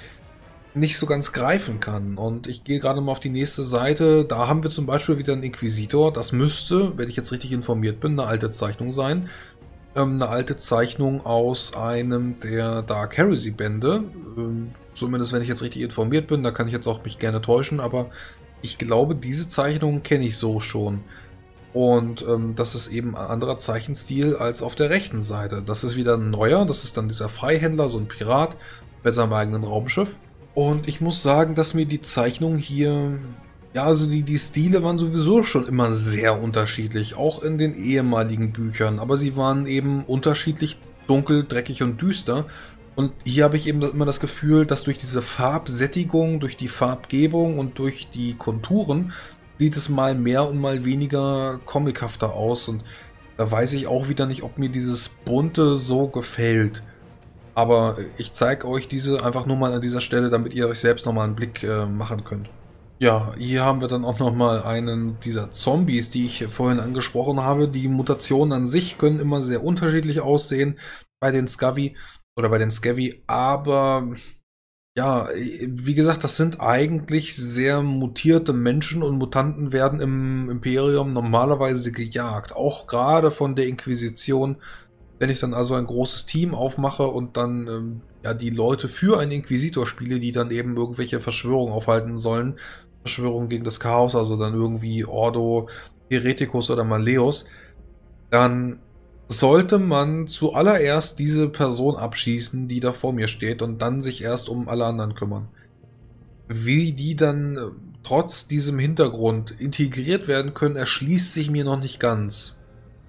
nicht so ganz greifen kann. Und ich gehe gerade mal auf die nächste Seite. Da haben wir zum Beispiel wieder einen Inquisitor. Das müsste, wenn ich jetzt richtig informiert bin, eine alte Zeichnung sein. Eine alte Zeichnung aus einem der Dark Heresy Bände, zumindest wenn ich jetzt richtig informiert bin, da kann ich jetzt auch mich gerne täuschen, aber ich glaube, diese Zeichnung kenne ich so schon und ähm, das ist eben ein anderer Zeichenstil als auf der rechten Seite. Das ist wieder ein neuer, das ist dann dieser Freihändler, so ein Pirat mit seinem eigenen Raumschiff und ich muss sagen, dass mir die Zeichnung hier... Ja, also die, die Stile waren sowieso schon immer sehr unterschiedlich, auch in den ehemaligen Büchern, aber sie waren eben unterschiedlich dunkel, dreckig und düster. Und hier habe ich eben immer das Gefühl, dass durch diese Farbsättigung, durch die Farbgebung und durch die Konturen sieht es mal mehr und mal weniger comichafter aus. Und da weiß ich auch wieder nicht, ob mir dieses Bunte so gefällt. Aber ich zeige euch diese einfach nur mal an dieser Stelle, damit ihr euch selbst nochmal einen Blick äh, machen könnt. Ja, hier haben wir dann auch nochmal einen dieser Zombies, die ich vorhin angesprochen habe. Die Mutationen an sich können immer sehr unterschiedlich aussehen bei den Scavy oder bei den Scavy, aber ja, wie gesagt, das sind eigentlich sehr mutierte Menschen und Mutanten werden im Imperium normalerweise gejagt, auch gerade von der Inquisition. Wenn ich dann also ein großes Team aufmache und dann ähm, ja, die Leute für einen Inquisitor spiele, die dann eben irgendwelche Verschwörungen aufhalten sollen, Verschwörung gegen das Chaos, also dann irgendwie Ordo, Hereticus oder Malleus, dann sollte man zuallererst diese Person abschießen, die da vor mir steht und dann sich erst um alle anderen kümmern. Wie die dann trotz diesem Hintergrund integriert werden können, erschließt sich mir noch nicht ganz.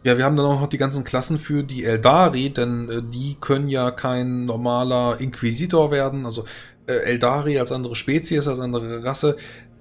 Ja, wir haben dann auch noch die ganzen Klassen für die Eldari, denn die können ja kein normaler Inquisitor werden, also Eldari als andere Spezies, als andere Rasse,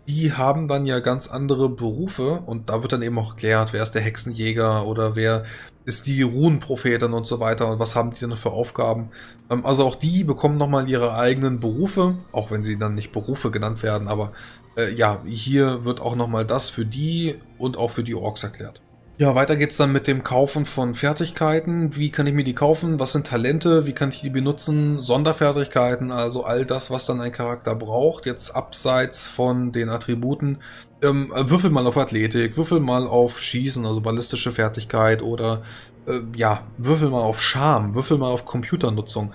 die haben dann ja ganz andere Berufe und da wird dann eben auch erklärt, wer ist der Hexenjäger oder wer ist die Runenprophetin und so weiter und was haben die dann für Aufgaben. Ähm, also auch die bekommen nochmal ihre eigenen Berufe, auch wenn sie dann nicht Berufe genannt werden, aber äh, ja, hier wird auch nochmal das für die und auch für die Orks erklärt. Ja, weiter geht's dann mit dem Kaufen von Fertigkeiten. Wie kann ich mir die kaufen? Was sind Talente? Wie kann ich die benutzen? Sonderfertigkeiten, also all das, was dann ein Charakter braucht. Jetzt abseits von den Attributen. Ähm, würfel mal auf Athletik, würfel mal auf Schießen, also ballistische Fertigkeit oder äh, ja, würfel mal auf Charme, würfel mal auf Computernutzung,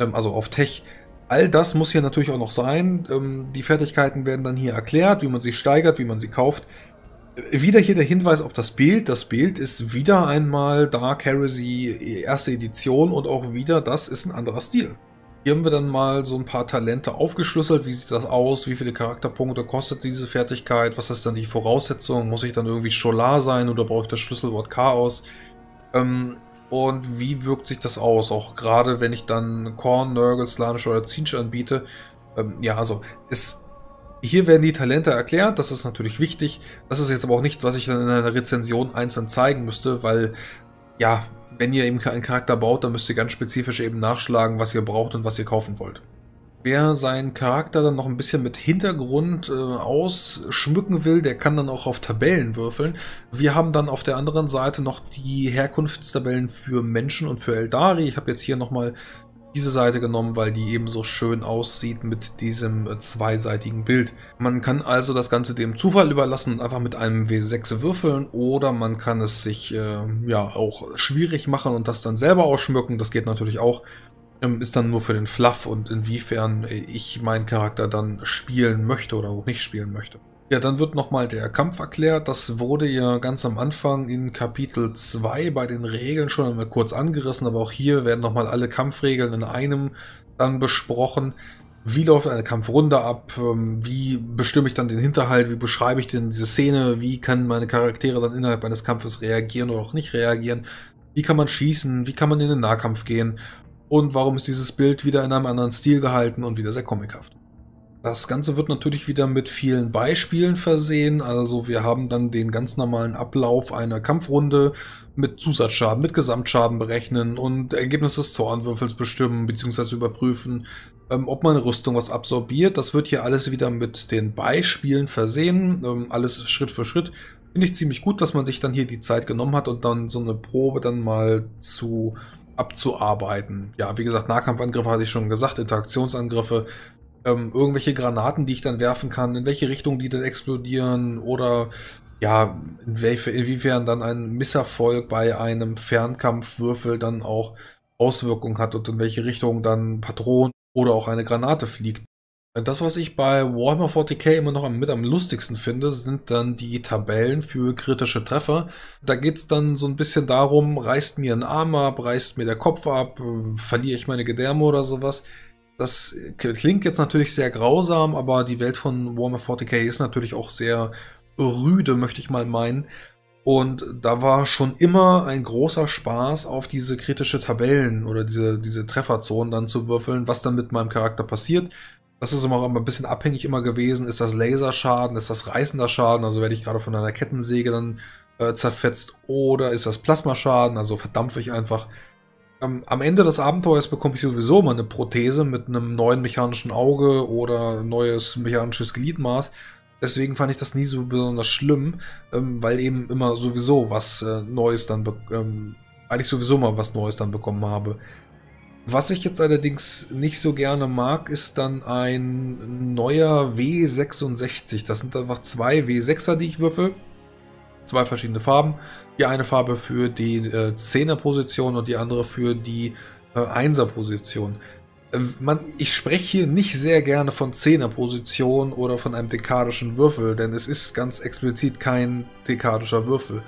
ähm, also auf Tech. All das muss hier natürlich auch noch sein. Ähm, die Fertigkeiten werden dann hier erklärt, wie man sie steigert, wie man sie kauft. Wieder hier der Hinweis auf das Bild. Das Bild ist wieder einmal Dark Heresy erste Edition und auch wieder das ist ein anderer Stil. Hier haben wir dann mal so ein paar Talente aufgeschlüsselt. Wie sieht das aus? Wie viele Charakterpunkte kostet diese Fertigkeit? Was ist dann die Voraussetzung? Muss ich dann irgendwie Scholar sein oder brauche ich das Schlüsselwort Chaos? Ähm, und wie wirkt sich das aus? Auch gerade wenn ich dann Korn, Nurgle, Slaanesh oder Tzeentch anbiete. Ähm, ja, also es Hier werden die Talente erklärt, das ist natürlich wichtig. Das ist jetzt aber auch nichts, was ich in einer Rezension einzeln zeigen müsste, weil, ja, wenn ihr eben einen Charakter baut, dann müsst ihr ganz spezifisch eben nachschlagen, was ihr braucht und was ihr kaufen wollt. Wer seinen Charakter dann noch ein bisschen mit Hintergrund äh, ausschmücken will, der kann dann auch auf Tabellen würfeln. Wir haben dann auf der anderen Seite noch die Herkunftstabellen für Menschen und für Eldari. Ich habe jetzt hier nochmal diese Seite genommen, weil die eben so schön aussieht mit diesem äh, zweiseitigen Bild. Man kann also das Ganze dem Zufall überlassen und einfach mit einem W sechs würfeln oder man kann es sich äh, ja auch schwierig machen und das dann selber ausschmücken. Das geht natürlich auch, ähm, ist dann nur für den Fluff und inwiefern ich meinen Charakter dann spielen möchte oder auch nicht spielen möchte. Ja, dann wird nochmal der Kampf erklärt. Das wurde ja ganz am Anfang in Kapitel zwei bei den Regeln schon einmal kurz angerissen, aber auch hier werden nochmal alle Kampfregeln in einem dann besprochen. Wie läuft eine Kampfrunde ab? Wie bestimme ich dann den Hinterhalt? Wie beschreibe ich denn diese Szene? Wie kann meine Charaktere dann innerhalb eines Kampfes reagieren oder auch nicht reagieren? Wie kann man schießen? Wie kann man in den Nahkampf gehen? Und warum ist dieses Bild wieder in einem anderen Stil gehalten und wieder sehr comichaft? Das Ganze wird natürlich wieder mit vielen Beispielen versehen, also wir haben dann den ganz normalen Ablauf einer Kampfrunde mit Zusatzschaden, mit Gesamtschaden berechnen und Ergebnis des Zornwürfels bestimmen bzw. überprüfen, ähm, ob meine Rüstung was absorbiert. Das wird hier alles wieder mit den Beispielen versehen, ähm, alles Schritt für Schritt. Finde ich ziemlich gut, dass man sich dann hier die Zeit genommen hat und dann so eine Probe dann mal zu abzuarbeiten. Ja, wie gesagt, Nahkampfangriffe hatte ich schon gesagt, Interaktionsangriffe, Ähm, irgendwelche Granaten, die ich dann werfen kann, in welche Richtung die dann explodieren oder ja, inwiefern dann ein Misserfolg bei einem Fernkampfwürfel dann auch Auswirkungen hat und in welche Richtung dann Patronen oder auch eine Granate fliegt. Das, was ich bei Warhammer vierzig K immer noch mit am lustigsten finde, sind dann die Tabellen für kritische Treffer. Da geht's dann so ein bisschen darum, reißt mir ein Arm ab, reißt mir der Kopf ab, verliere ich meine Gedärme oder sowas. Das klingt jetzt natürlich sehr grausam, aber die Welt von Warhammer vierzig K ist natürlich auch sehr rüde, möchte ich mal meinen. Und da war schon immer ein großer Spaß, auf diese kritische Tabellen oder diese, diese Trefferzonen dann zu würfeln, was dann mit meinem Charakter passiert. Das ist immer auch ein bisschen abhängig immer gewesen. Ist das Laserschaden? Ist das reißender Schaden? Also werde ich gerade von einer Kettensäge dann äh, zerfetzt? Oder ist das Plasmaschaden? Also verdampfe ich einfach. Am Ende des Abenteuers bekomme ich sowieso mal eine Prothese mit einem neuen mechanischen Auge oder neues mechanisches Gliedmaß. Deswegen fand ich das nie so besonders schlimm, weil eben immer sowieso was Neues dann, eigentlich sowieso mal was Neues dann bekommen habe. Was ich jetzt allerdings nicht so gerne mag, ist dann ein neuer W sechsundsechzig. Das sind einfach zwei W sechser, die ich würfel. Zwei verschiedene Farben. Die eine Farbe für die äh, Zehner-Position und die andere für die äh, Einser-Position. Äh, man, ich spreche hier nicht sehr gerne von Zehner-Position oder von einem dekadischen Würfel, denn es ist ganz explizit kein dekadischer Würfel.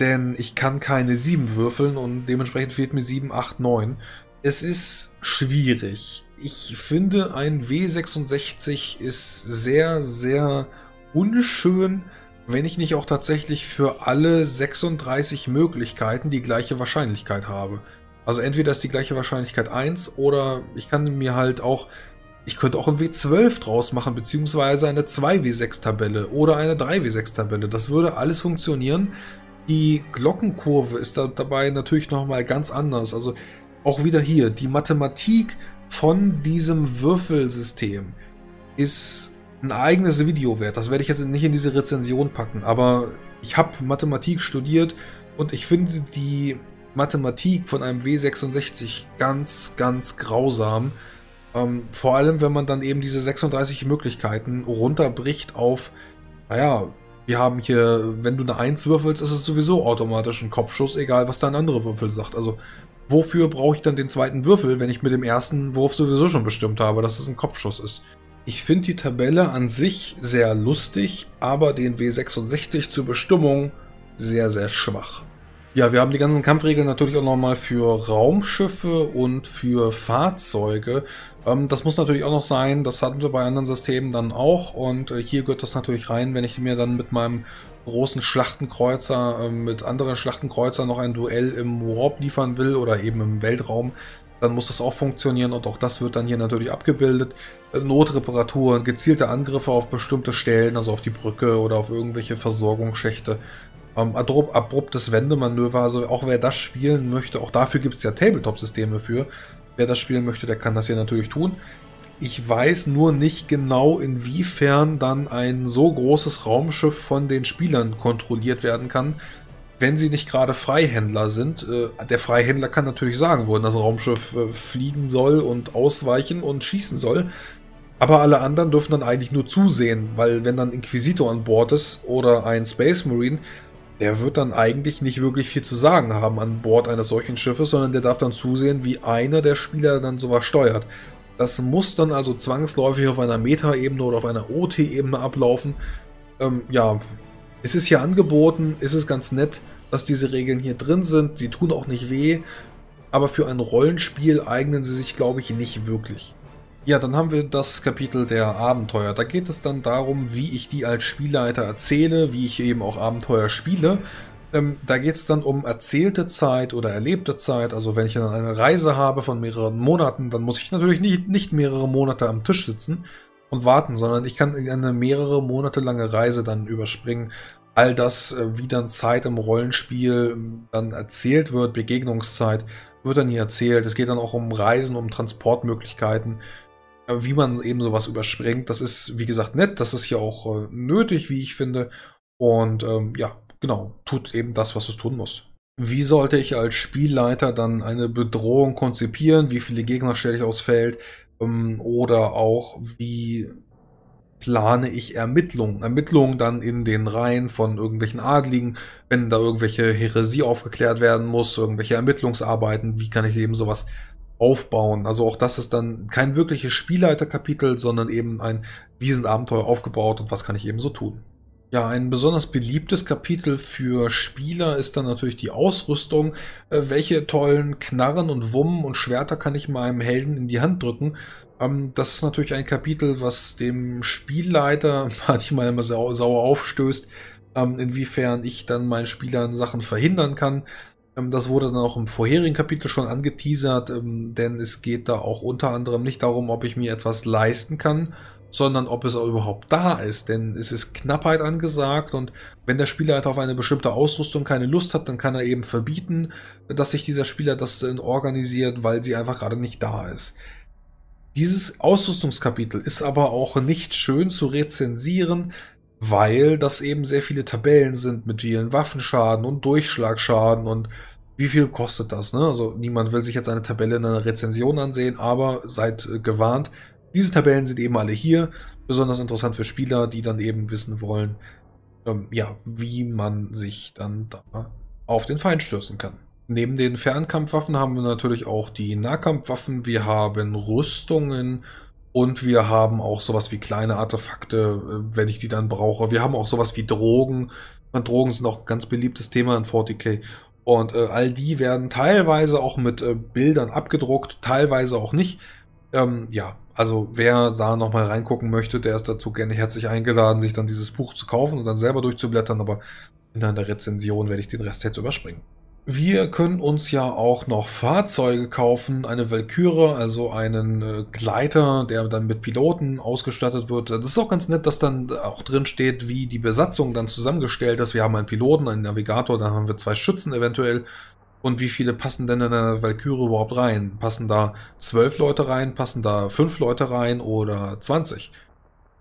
Denn ich kann keine sieben würfeln und dementsprechend fehlt mir sieben, acht, neun. Es ist schwierig. Ich finde, ein W sechsundsechzig ist sehr, sehr unschön, wenn ich nicht auch tatsächlich für alle sechsunddreißig Möglichkeiten die gleiche Wahrscheinlichkeit habe. Also entweder ist die gleiche Wahrscheinlichkeit eins oder ich kann mir halt auch Ich könnte auch ein W zwölf draus machen, beziehungsweise eine zwei W sechs Tabelle oder eine drei W sechs Tabelle. Das würde alles funktionieren. Die Glockenkurve ist da dabei natürlich nochmal ganz anders. Also auch wieder hier, die Mathematik von diesem Würfelsystem ist ein eigenes Video wert. Das werde ich jetzt nicht in diese Rezension packen, aber ich habe Mathematik studiert und ich finde die Mathematik von einem W sechsundsechzig ganz, ganz grausam. Ähm, vor allem, wenn man dann eben diese sechsunddreißig Möglichkeiten runterbricht auf, naja, wir haben hier, wenn du eine eins würfelst, ist es sowieso automatisch ein Kopfschuss, egal was da ein anderer Würfel sagt. Also, wofür brauche ich dann den zweiten Würfel, wenn ich mit dem ersten Wurf sowieso schon bestimmt habe, dass es ein Kopfschuss ist? Ich finde die Tabelle an sich sehr lustig, aber den W sechsundsechzig zur Bestimmung sehr, sehr schwach. Ja, wir haben die ganzen Kampfregeln natürlich auch nochmal für Raumschiffe und für Fahrzeuge. Ähm, das muss natürlich auch noch sein, das hatten wir bei anderen Systemen dann auch und äh, hier gehört das natürlich rein, wenn ich mir dann mit meinem großen Schlachtenkreuzer, äh, mit anderen Schlachtenkreuzern noch ein Duell im Warp liefern will oder eben im Weltraum, dann muss das auch funktionieren und auch das wird dann hier natürlich abgebildet. Äh, Notreparaturen, gezielte Angriffe auf bestimmte Stellen, also auf die Brücke oder auf irgendwelche Versorgungsschächte. Ähm, abruptes Wendemanöver, also auch wer das spielen möchte, auch dafür gibt es ja Tabletop-Systeme für. Wer das spielen möchte, der kann das hier natürlich tun. Ich weiß nur nicht genau, inwiefern dann ein so großes Raumschiff von den Spielern kontrolliert werden kann, wenn sie nicht gerade Freihändler sind. Äh, der Freihändler kann natürlich sagen, wo das Raumschiff äh, fliegen soll und ausweichen und schießen soll. Aber alle anderen dürfen dann eigentlich nur zusehen, weil wenn dann Inquisitor an Bord ist oder ein Space Marine, der wird dann eigentlich nicht wirklich viel zu sagen haben an Bord eines solchen Schiffes, sondern der darf dann zusehen, wie einer der Spieler dann sowas steuert. Das muss dann also zwangsläufig auf einer Meta-Ebene oder auf einer O T-Ebene ablaufen. Ähm, ja, es ist hier angeboten, es ist ganz nett, dass diese Regeln hier drin sind, die tun auch nicht weh, aber für ein Rollenspiel eignen sie sich, glaube ich, nicht wirklich. Ja, dann haben wir das Kapitel der Abenteuer. Da geht es dann darum, wie ich die als Spielleiter erzähle, wie ich eben auch Abenteuer spiele. Ähm, da geht es dann um erzählte Zeit oder erlebte Zeit. Also wenn ich dann eine Reise habe von mehreren Monaten, dann muss ich natürlich nicht, nicht mehrere Monate am Tisch sitzen und warten, sondern ich kann eine mehrere Monate lange Reise dann überspringen. All das, wie dann Zeit im Rollenspiel dann erzählt wird, Begegnungszeit, wird dann hier erzählt. Es geht dann auch um Reisen, um Transportmöglichkeiten, wie man eben sowas überspringt. Das ist, wie gesagt, nett. Das ist hier auch äh, nötig, wie ich finde. Und ähm, ja, genau, tut eben das, was es tun muss. Wie sollte ich als Spielleiter dann eine Bedrohung konzipieren? Wie viele Gegner stelle ich aufs Feld? Ähm, oder auch, wie plane ich Ermittlungen? Ermittlungen dann in den Reihen von irgendwelchen Adligen, wenn da irgendwelche Häresie aufgeklärt werden muss, irgendwelche Ermittlungsarbeiten, wie kann ich eben sowas aufbauen. Also auch das ist dann kein wirkliches Spielleiterkapitel, sondern eben ein, wie sind Abenteuer aufgebaut und was kann ich eben so tun. Ja, ein besonders beliebtes Kapitel für Spieler ist dann natürlich die Ausrüstung. Äh, welche tollen Knarren und Wummen und Schwerter kann ich meinem Helden in die Hand drücken? Ähm, das ist natürlich ein Kapitel, was dem Spielleiter manchmal immer sau sauer aufstößt, ähm, inwiefern ich dann meinen Spielern Sachen verhindern kann. Das wurde dann auch im vorherigen Kapitel schon angeteasert, denn es geht da auch unter anderem nicht darum, ob ich mir etwas leisten kann, sondern ob es auch überhaupt da ist, denn es ist Knappheit angesagt und wenn der Spieler halt auf eine bestimmte Ausrüstung keine Lust hat, dann kann er eben verbieten, dass sich dieser Spieler das organisiert, weil sie einfach gerade nicht da ist. Dieses Ausrüstungskapitel ist aber auch nicht schön zu rezensieren, weil das eben sehr viele Tabellen sind mit vielen Waffenschaden und Durchschlagschaden und wie viel kostet das, ne? Also niemand will sich jetzt eine Tabelle in einer Rezension ansehen, aber seid gewarnt, diese Tabellen sind eben alle hier, besonders interessant für Spieler, die dann eben wissen wollen, ähm, ja, wie man sich dann da auf den Feind stürzen kann. Neben den Fernkampfwaffen haben wir natürlich auch die Nahkampfwaffen, wir haben Rüstungen, und wir haben auch sowas wie kleine Artefakte, wenn ich die dann brauche. Wir haben auch sowas wie Drogen. Und Drogen sind auch ein ganz beliebtes Thema in forty K. Und äh, all die werden teilweise auch mit äh, Bildern abgedruckt, teilweise auch nicht. Ähm, ja, also wer da nochmal reingucken möchte, der ist dazu gerne herzlich eingeladen, sich dann dieses Buch zu kaufen und dann selber durchzublättern. Aber in einer Rezension werde ich den Rest jetzt überspringen. Wir können uns ja auch noch Fahrzeuge kaufen, eine Valkyrie, also einen äh, Gleiter, der dann mit Piloten ausgestattet wird. Das ist auch ganz nett, dass dann auch drin steht, wie die Besatzung dann zusammengestellt ist. Wir haben einen Piloten, einen Navigator, dann haben wir zwei Schützen eventuell. Und wie viele passen denn in der Valkyrie überhaupt rein? Passen da zwölf Leute rein, passen da fünf Leute rein oder zwanzig?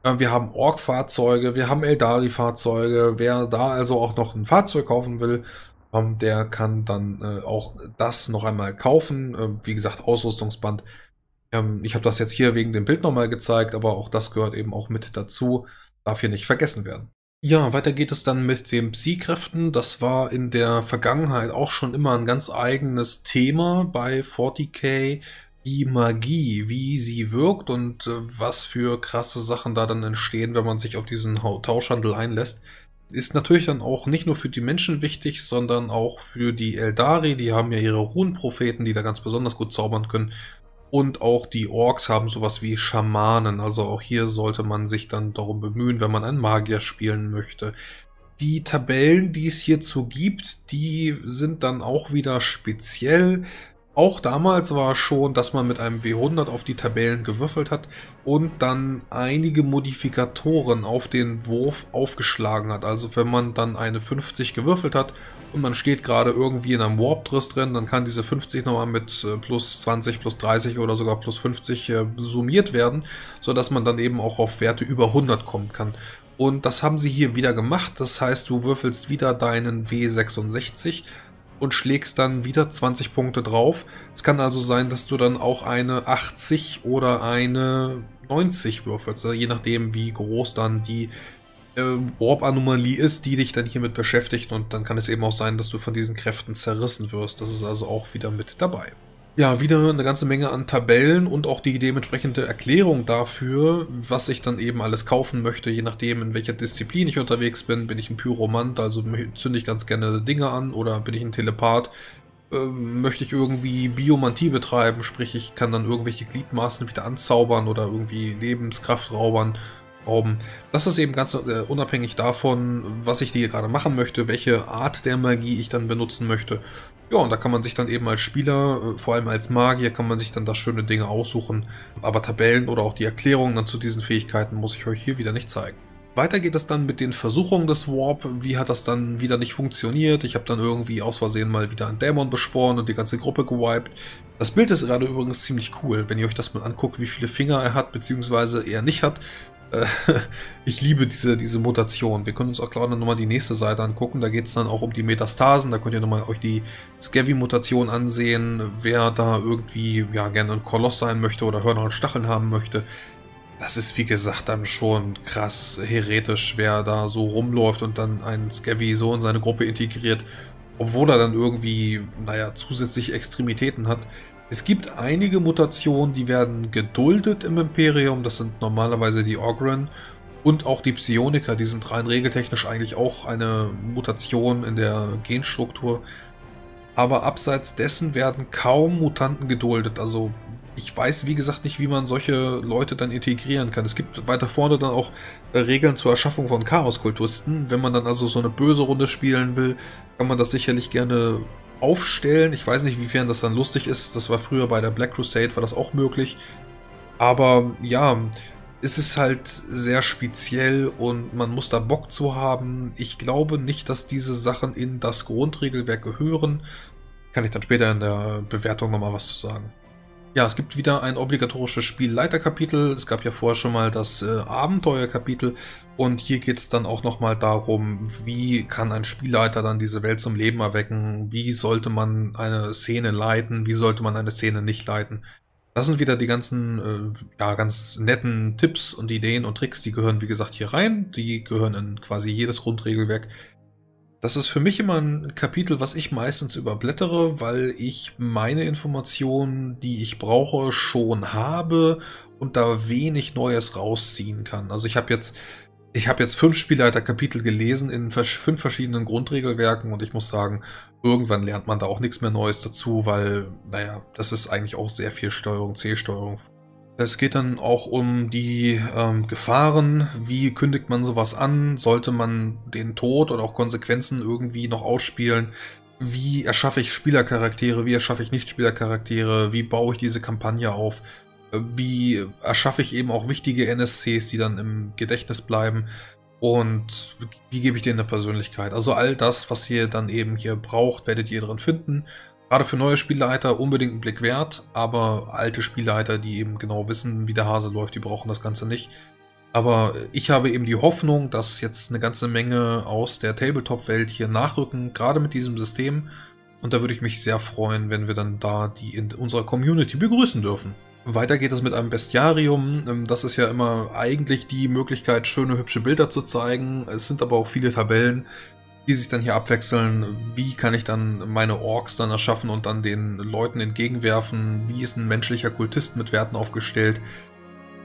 Wir haben Ork-Fahrzeuge, wir haben Eldari-Fahrzeuge. Wer da also auch noch ein Fahrzeug kaufen will, der kann dann äh, auch das noch einmal kaufen. Ähm, wie gesagt, Ausrüstungsband. Ähm, ich habe das jetzt hier wegen dem Bild nochmal gezeigt, aber auch das gehört eben auch mit dazu. Darf hier nicht vergessen werden. Ja, weiter geht es dann mit den Psi-Kräften. Das war in der Vergangenheit auch schon immer ein ganz eigenes Thema bei vierzig K. Die Magie, wie sie wirkt und äh, was für krasse Sachen da dann entstehen, wenn man sich auf diesen Tauschhandel einlässt. Ist natürlich dann auch nicht nur für die Menschen wichtig, sondern auch für die Eldari. Die haben ja ihre Runenpropheten, die da ganz besonders gut zaubern können. Und auch die Orks haben sowas wie Schamanen. Also auch hier sollte man sich dann darum bemühen, wenn man einen Magier spielen möchte. Die Tabellen, die es hierzu gibt, die sind dann auch wieder speziell. Auch damals war schon, dass man mit einem W hundert auf die Tabellen gewürfelt hat und dann einige Modifikatoren auf den Wurf aufgeschlagen hat. Also wenn man dann eine fünfzig gewürfelt hat und man steht gerade irgendwie in einem Warp-Driss drin, dann kann diese fünfzig nochmal mit plus zwanzig, plus dreißig oder sogar plus fünfzig summiert werden, sodass man dann eben auch auf Werte über hundert kommen kann. Und das haben sie hier wieder gemacht. Das heißt, du würfelst wieder deinen W sechsundsechzig. Und schlägst dann wieder zwanzig Punkte drauf. Es kann also sein, dass du dann auch eine achtzig oder eine neunzig würfelst, also je nachdem, wie groß dann die äh, Warp-Anomalie ist, die dich dann hiermit beschäftigt. Und dann kann es eben auch sein, dass du von diesen Kräften zerrissen wirst. Das ist also auch wieder mit dabei. Ja, wieder eine ganze Menge an Tabellen und auch die dementsprechende Erklärung dafür, was ich dann eben alles kaufen möchte, je nachdem, in welcher Disziplin ich unterwegs bin. Bin ich ein Pyromant, also zünde ich ganz gerne Dinge an, oder bin ich ein Telepath, äh, möchte ich irgendwie Biomantie betreiben, sprich ich kann dann irgendwelche Gliedmaßen wieder anzaubern oder irgendwie Lebenskraft raubern. Das ist eben ganz äh, unabhängig davon, was ich hier gerade machen möchte, welche Art der Magie ich dann benutzen möchte. Ja, und da kann man sich dann eben als Spieler, äh, vor allem als Magier, kann man sich dann da schöne Dinge aussuchen. Aber Tabellen oder auch die Erklärungen dann zu diesen Fähigkeiten muss ich euch hier wieder nicht zeigen. Weiter geht es dann mit den Versuchungen des Warp. Wie hat das dann wieder nicht funktioniert? Ich habe dann irgendwie aus Versehen mal wieder einen Dämon beschworen und die ganze Gruppe gewiped. Das Bild ist gerade übrigens ziemlich cool, wenn ihr euch das mal anguckt, wie viele Finger er hat, beziehungsweise er nicht hat. Ich liebe diese, diese Mutation. Wir können uns auch gerade nochmal die nächste Seite angucken. Da geht es dann auch um die Metastasen. Da könnt ihr nochmal euch die Scavy-Mutation ansehen. Wer da irgendwie ja gerne ein Koloss sein möchte oder Hörner und Stacheln haben möchte. Das ist, wie gesagt, dann schon krass heretisch, wer da so rumläuft und dann einen Scavy so in seine Gruppe integriert. Obwohl er dann irgendwie, naja, zusätzliche Extremitäten hat. Es gibt einige Mutationen, die werden geduldet im Imperium, das sind normalerweise die Ogren und auch die Psioniker, die sind rein regeltechnisch eigentlich auch eine Mutation in der Genstruktur. Aber abseits dessen werden kaum Mutanten geduldet, also ich weiß wie gesagt nicht, wie man solche Leute dann integrieren kann. Es gibt weiter vorne dann auch Regeln zur Erschaffung von Chaoskultisten, wenn man dann also so eine böse Runde spielen will, kann man das sicherlich gerne aufstellen. Ich weiß nicht, wiefern das dann lustig ist. Das war früher bei der Black Crusade, war das auch möglich. Aber ja, es ist halt sehr speziell und man muss da Bock zu haben. Ich glaube nicht, dass diese Sachen in das Grundregelwerk gehören. Kann ich dann später in der Bewertung nochmal was zu sagen. Ja, es gibt wieder ein obligatorisches Spielleiterkapitel. Es gab ja vorher schon mal das äh, Abenteuerkapitel. Und hier geht es dann auch nochmal darum, wie kann ein Spielleiter dann diese Welt zum Leben erwecken? Wie sollte man eine Szene leiten? Wie sollte man eine Szene nicht leiten? Das sind wieder die ganzen, äh, ja, ganz netten Tipps und Ideen und Tricks. Die gehören, wie gesagt, hier rein. Die gehören in quasi jedes Grundregelwerk. Das ist für mich immer ein Kapitel, was ich meistens überblättere, weil ich meine Informationen, die ich brauche, schon habe und da wenig Neues rausziehen kann. Also ich habe jetzt, ich habe jetzt fünf Spielleiterkapitel gelesen in fünf verschiedenen Grundregelwerken und ich muss sagen, irgendwann lernt man da auch nichts mehr Neues dazu, weil, naja, das ist eigentlich auch sehr viel Steuerung C, Steuerung V. Es geht dann auch um die ähm, Gefahren, wie kündigt man sowas an, sollte man den Tod oder auch Konsequenzen irgendwie noch ausspielen. wie erschaffe ich Spielercharaktere, wie erschaffe ich Nicht-Spielercharaktere, wie baue ich diese Kampagne auf, wie erschaffe ich eben auch wichtige N S Cs, die dann im Gedächtnis bleiben, und wie gebe ich denen eine Persönlichkeit. Also all das, was ihr dann eben hier braucht, werdet ihr drin finden. Gerade für neue Spielleiter unbedingt einen Blick wert, aber alte Spielleiter, die eben genau wissen, wie der Hase läuft, die brauchen das Ganze nicht. Aber ich habe eben die Hoffnung, dass jetzt eine ganze Menge aus der Tabletop-Welt hier nachrücken, gerade mit diesem System. Und da würde ich mich sehr freuen, wenn wir dann da die in unserer Community begrüßen dürfen. Weiter geht es mit einem Bestiarium. Das ist ja immer eigentlich die Möglichkeit, schöne, hübsche Bilder zu zeigen. Es sind aber auch viele Tabellen, die sich dann hier abwechseln. Wie kann ich dann meine Orks dann erschaffen und dann den Leuten entgegenwerfen? Wie ist ein menschlicher Kultist mit Werten aufgestellt?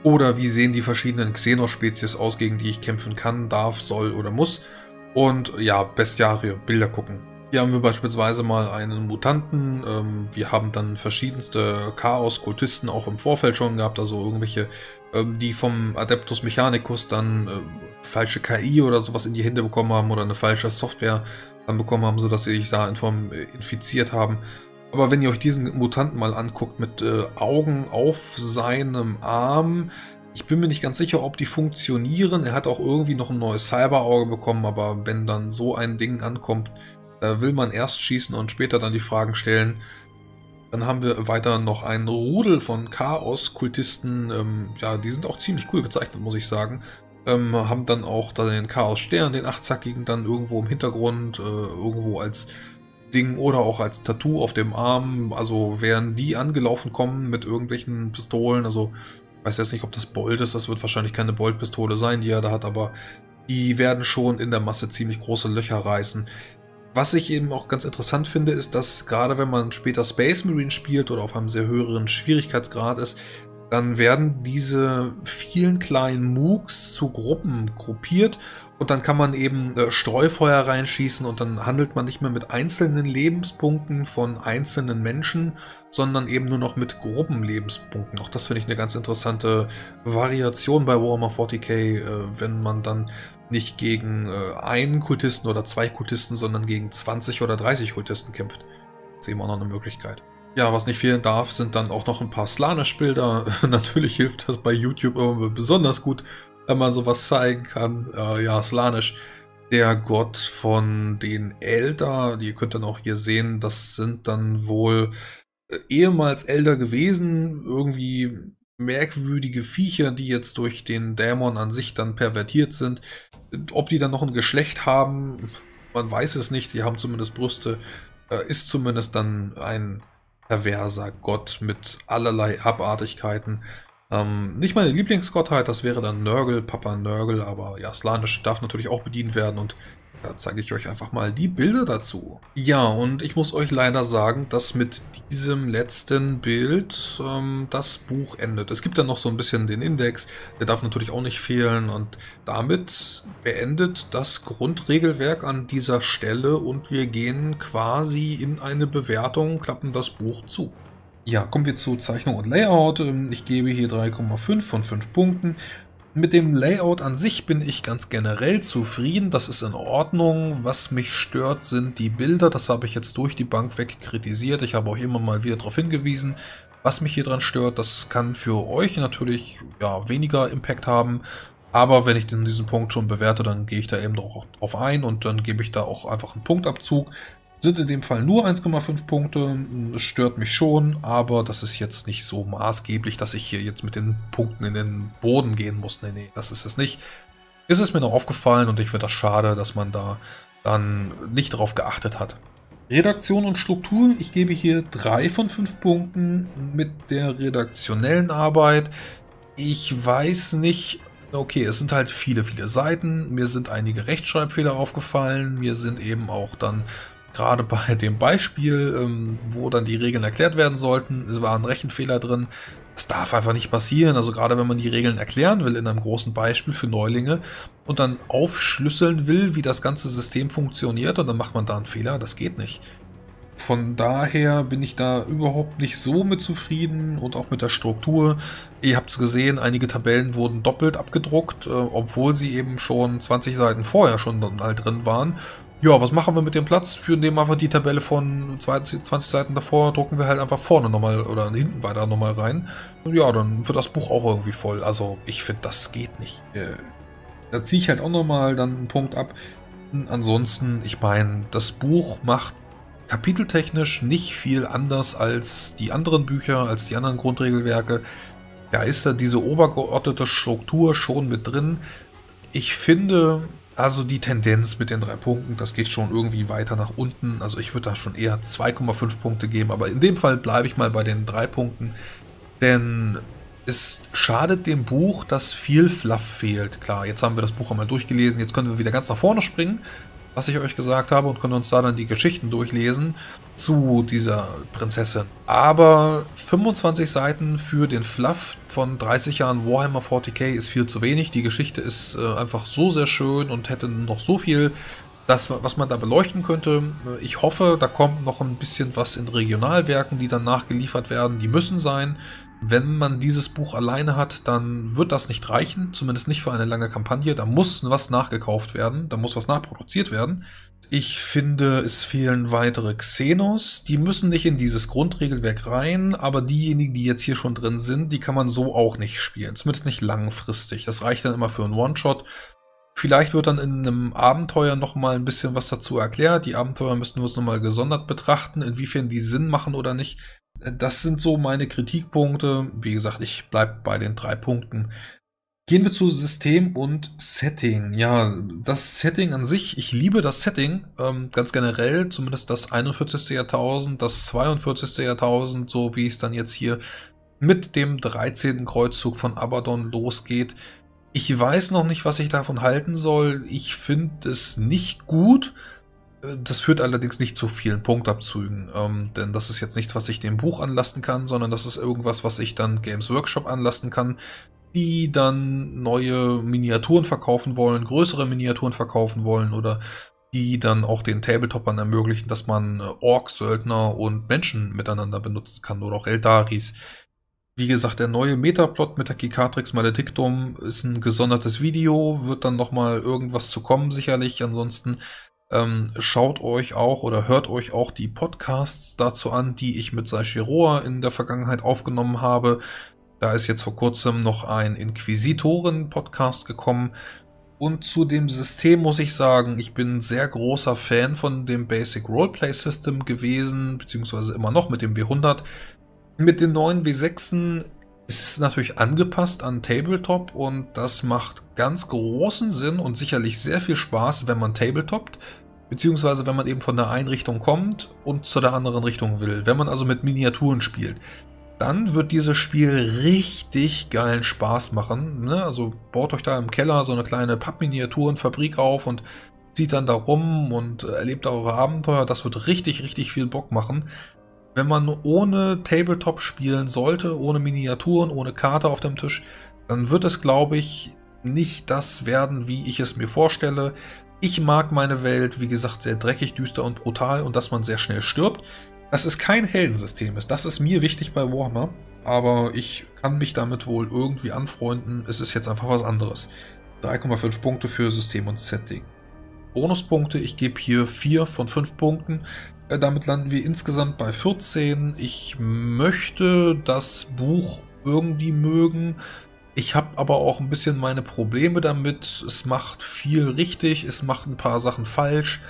Oder wie sehen die verschiedenen Xenos-Spezies aus, gegen die ich kämpfen kann, darf, soll oder muss? Und ja, Bestiarium, Bilder gucken. Hier haben wir beispielsweise mal einen Mutanten, ähm, wir haben dann verschiedenste Chaos-Kultisten auch im Vorfeld schon gehabt, also irgendwelche, ähm, die vom Adeptus Mechanicus dann äh, falsche K I oder sowas in die Hände bekommen haben oder eine falsche Software dann bekommen haben, sodass sie sich da in Form infiziert haben. Aber wenn ihr euch diesen Mutanten mal anguckt mit äh, Augen auf seinem Arm, ich bin mir nicht ganz sicher, ob die funktionieren. Er hat auch irgendwie noch ein neues Cyberauge bekommen, aber wenn dann so ein Ding ankommt, da will man erst schießen und später dann die Fragen stellen. Dann haben wir weiter noch einen Rudel von Chaos-Kultisten. Ähm, ja, die sind auch ziemlich cool gezeichnet, muss ich sagen. Ähm, haben dann auch dann den Chaos-Stern, den Achtzackigen, dann irgendwo im Hintergrund, äh, irgendwo als Ding oder auch als Tattoo auf dem Arm. Also während die angelaufen kommen mit irgendwelchen Pistolen. Also ich weiß jetzt nicht, ob das Bold ist. Das wird wahrscheinlich keine Bold-Pistole sein, die er da hat. Aber die werden schon in der Masse ziemlich große Löcher reißen. Was ich eben auch ganz interessant finde, ist, dass gerade wenn man später Space Marine spielt oder auf einem sehr höheren Schwierigkeitsgrad ist, dann werden diese vielen kleinen Mooks zu Gruppen gruppiert und dann kann man eben äh, Streufeuer reinschießen und dann handelt man nicht mehr mit einzelnen Lebenspunkten von einzelnen Menschen, sondern eben nur noch mit Gruppenlebenspunkten. Auch das finde ich eine ganz interessante Variation bei Warhammer vierzig K, äh, wenn man dann nicht gegen äh, einen Kultisten oder zwei Kultisten, sondern gegen zwanzig oder dreißig Kultisten kämpft. Das ist eben auch noch eine Möglichkeit. Ja, was nicht fehlen darf, sind dann auch noch ein paar Slaanesh-Bilder. Natürlich hilft das bei YouTube immer besonders gut, wenn man sowas zeigen kann. Äh, ja, Slaanesh, der Gott von den Elder. Ihr könnt dann auch hier sehen, das sind dann wohl äh, ehemals Elder gewesen, irgendwie merkwürdige Viecher, die jetzt durch den Dämon an sich dann pervertiert sind. Ob die dann noch ein Geschlecht haben, man weiß es nicht. Die haben zumindest Brüste. Äh, ist zumindest dann ein perverser Gott mit allerlei Abartigkeiten. Ähm, nicht meine Lieblingsgottheit, das wäre dann Nurgle, Papa Nurgle, aber ja, Slaanesh darf natürlich auch bedient werden und da zeige ich euch einfach mal die Bilder dazu. Ja, und ich muss euch leider sagen, dass mit diesem letzten Bild ähm, das Buch endet. Es gibt dann noch so ein bisschen den Index, der darf natürlich auch nicht fehlen und damit beendet das Grundregelwerk an dieser Stelle und wir gehen quasi in eine Bewertung, klappen das Buch zu. Ja, kommen wir zu Zeichnung und Layout. Ich gebe hier drei Komma fünf von fünf Punkten. Mit dem Layout an sich bin ich ganz generell zufrieden, das ist in Ordnung. Was mich stört, sind die Bilder, das habe ich jetzt durch die Bank weg kritisiert. Ich habe auch immer mal wieder darauf hingewiesen, was mich hier dran stört. Das kann für euch natürlich ja, weniger Impact haben, aber wenn ich denn diesen Punkt schon bewerte, dann gehe ich da eben auch drauf ein und dann gebe ich da auch einfach einen Punktabzug. Sind in dem Fall nur eins Komma fünf Punkte, stört mich schon, aber das ist jetzt nicht so maßgeblich, dass ich hier jetzt mit den Punkten in den Boden gehen muss. Nee, nee, das ist es nicht. Ist es mir noch aufgefallen und ich finde das schade, dass man da dann nicht drauf geachtet hat. Redaktion und Struktur, ich gebe hier drei von fünf Punkten mit der redaktionellen Arbeit. Ich weiß nicht. Okay, es sind halt viele, viele Seiten. Mir sind einige Rechtschreibfehler aufgefallen. Mir sind eben auch dann gerade bei dem Beispiel, wo dann die Regeln erklärt werden sollten, es waren Rechenfehler drin. Das darf einfach nicht passieren. Also gerade wenn man die Regeln erklären will in einem großen Beispiel für Neulinge und dann aufschlüsseln will, wie das ganze System funktioniert und dann macht man da einen Fehler, das geht nicht. Von daher bin ich da überhaupt nicht so mit zufrieden und auch mit der Struktur. Ihr habt es gesehen, einige Tabellen wurden doppelt abgedruckt, obwohl sie eben schon zwanzig Seiten vorher schon halt drin waren. Ja, was machen wir mit dem Platz? Wir nehmen einfach die Tabelle von zwanzig Seiten davor, drucken wir halt einfach vorne nochmal oder hinten weiter nochmal rein. Und ja, dann wird das Buch auch irgendwie voll. Also ich finde, das geht nicht. Äh, da ziehe ich halt auch nochmal dann einen Punkt ab. Ansonsten, ich meine, das Buch macht kapiteltechnisch nicht viel anders als die anderen Bücher, als die anderen Grundregelwerke. Da ist da diese obergeordnete Struktur schon mit drin. Ich finde... Also die Tendenz mit den drei Punkten, das geht schon irgendwie weiter nach unten. Also ich würde da schon eher zwei Komma fünf Punkte geben, aber in dem Fall bleibe ich mal bei den drei Punkten. Denn es schadet dem Buch, dass viel Fluff fehlt. Klar, jetzt haben wir das Buch einmal durchgelesen, jetzt können wir wieder ganz nach vorne springen, was ich euch gesagt habe, und können uns da dann die Geschichten durchlesen zu dieser Prinzessin. Aber fünfundzwanzig Seiten für den Fluff von dreißig Jahren Warhammer vierzig K ist viel zu wenig. Die Geschichte ist äh, einfach so sehr schön und hätte noch so viel, das, was man da beleuchten könnte. Ich hoffe, da kommt noch ein bisschen was in Regionalwerken, die dann nachgeliefert werden. Die müssen sein. Wenn man dieses Buch alleine hat, dann wird das nicht reichen, zumindest nicht für eine lange Kampagne. Da muss was nachgekauft werden, da muss was nachproduziert werden. Ich finde, es fehlen weitere Xenos. Die müssen nicht in dieses Grundregelwerk rein, aber diejenigen, die jetzt hier schon drin sind, die kann man so auch nicht spielen, zumindest nicht langfristig. Das reicht dann immer für einen One-Shot. Vielleicht wird dann in einem Abenteuer nochmal ein bisschen was dazu erklärt. Die Abenteuer müssen wir uns nochmal gesondert betrachten, inwiefern die Sinn machen oder nicht. Das sind so meine Kritikpunkte. Wie gesagt, ich bleibe bei den drei Punkten. Gehen wir zu System und Setting. Ja, das Setting an sich, ich liebe das Setting, ähm, ganz generell, zumindest das einundvierzigste Jahrtausend, das zweiundvierzigste Jahrtausend, so wie es dann jetzt hier mit dem dreizehnten Kreuzzug von Abaddon losgeht. Ich weiß noch nicht, was ich davon halten soll. Ich finde es nicht gut. Das führt allerdings nicht zu vielen Punktabzügen, ähm, denn das ist jetzt nichts, was ich dem Buch anlasten kann, sondern das ist irgendwas, was ich dann Games Workshop anlasten kann, die dann neue Miniaturen verkaufen wollen, größere Miniaturen verkaufen wollen oder die dann auch den Tabletoppern ermöglichen, dass man Ork, Söldner und Menschen miteinander benutzen kann oder auch Eldaris. Wie gesagt, der neue Metaplot mit der Cicatrix Maledictum ist ein gesondertes Video, wird dann nochmal irgendwas zu kommen sicherlich, ansonsten... Schaut euch auch oder hört euch auch die Podcasts dazu an, die ich mit Saichiroa in der Vergangenheit aufgenommen habe. Da ist jetzt vor kurzem noch ein Inquisitoren-Podcast gekommen. Und zu dem System muss ich sagen, ich bin sehr großer Fan von dem Basic Roleplay System gewesen, beziehungsweise immer noch mit dem W hundert. Mit den neuen W sechsen ist es natürlich angepasst an Tabletop und das macht ganz großen Sinn und sicherlich sehr viel Spaß, wenn man tabletopt. Beziehungsweise wenn man eben von der einen Richtung kommt und zu der anderen Richtung will. Wenn man also mit Miniaturen spielt, dann wird dieses Spiel richtig geilen Spaß machen. Ne? Also baut euch da im Keller so eine kleine Pappminiaturenfabrik auf und zieht dann da rum und erlebt eure Abenteuer. Das wird richtig, richtig viel Bock machen. Wenn man ohne Tabletop spielen sollte, ohne Miniaturen, ohne Karte auf dem Tisch, dann wird es, glaube ich, nicht das werden, wie ich es mir vorstelle. Ich mag meine Welt, wie gesagt, sehr dreckig, düster und brutal und dass man sehr schnell stirbt. Dass es kein Heldensystem ist, das ist mir wichtig bei Warhammer, aber ich kann mich damit wohl irgendwie anfreunden. Es ist jetzt einfach was anderes. drei Komma fünf Punkte für System und Setting. Bonuspunkte, ich gebe hier vier von fünf Punkten. Damit landen wir insgesamt bei vierzehn. Ich möchte das Buch irgendwie mögen. Ich habe aber auch ein bisschen meine Probleme damit. Es macht viel richtig, es macht ein paar Sachen falsch.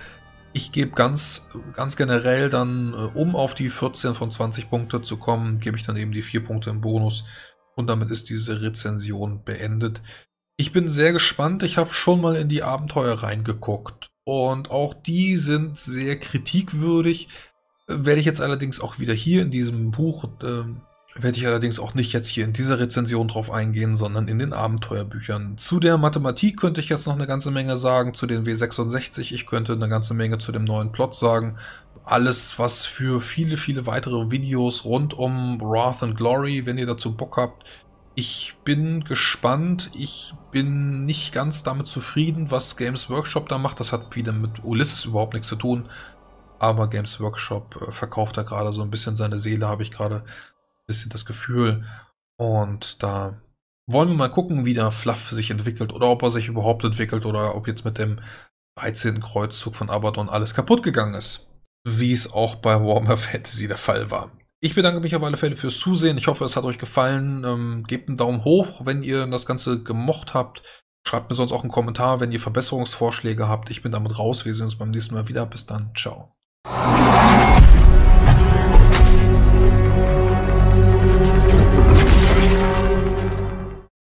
Ich gebe ganz, ganz generell dann, um auf die vierzehn von zwanzig Punkte zu kommen, gebe ich dann eben die vier Punkte im Bonus. Und damit ist diese Rezension beendet. Ich bin sehr gespannt. Ich habe schon mal in die Abenteuer reingeguckt. Und auch die sind sehr kritikwürdig, werde ich jetzt allerdings auch wieder hier in diesem Buch, äh, werde ich allerdings auch nicht jetzt hier in dieser Rezension drauf eingehen, sondern in den Abenteuerbüchern. Zu der Mathematik könnte ich jetzt noch eine ganze Menge sagen, zu den W sechsundsechzig, ich könnte eine ganze Menge zu dem neuen Plot sagen. Alles, was für viele, viele weitere Videos rund um Wrath and Glory, wenn ihr dazu Bock habt. Ich bin gespannt, ich bin nicht ganz damit zufrieden, was Games Workshop da macht. Das hat wieder mit Ulisses überhaupt nichts zu tun. Aber Games Workshop verkauft da gerade so ein bisschen seine Seele, habe ich gerade ein bisschen das Gefühl. Und da wollen wir mal gucken, wie der Fluff sich entwickelt oder ob er sich überhaupt entwickelt oder ob jetzt mit dem dreizehnten Kreuzzug von Abaddon alles kaputt gegangen ist. Wie es auch bei Warhammer Fantasy der Fall war. Ich bedanke mich auf alle Fälle fürs Zusehen. Ich hoffe, es hat euch gefallen. Ähm, gebt einen Daumen hoch, wenn ihr das Ganze gemocht habt. Schreibt mir sonst auch einen Kommentar, wenn ihr Verbesserungsvorschläge habt. Ich bin damit raus. Wir sehen uns beim nächsten Mal wieder. Bis dann. Ciao.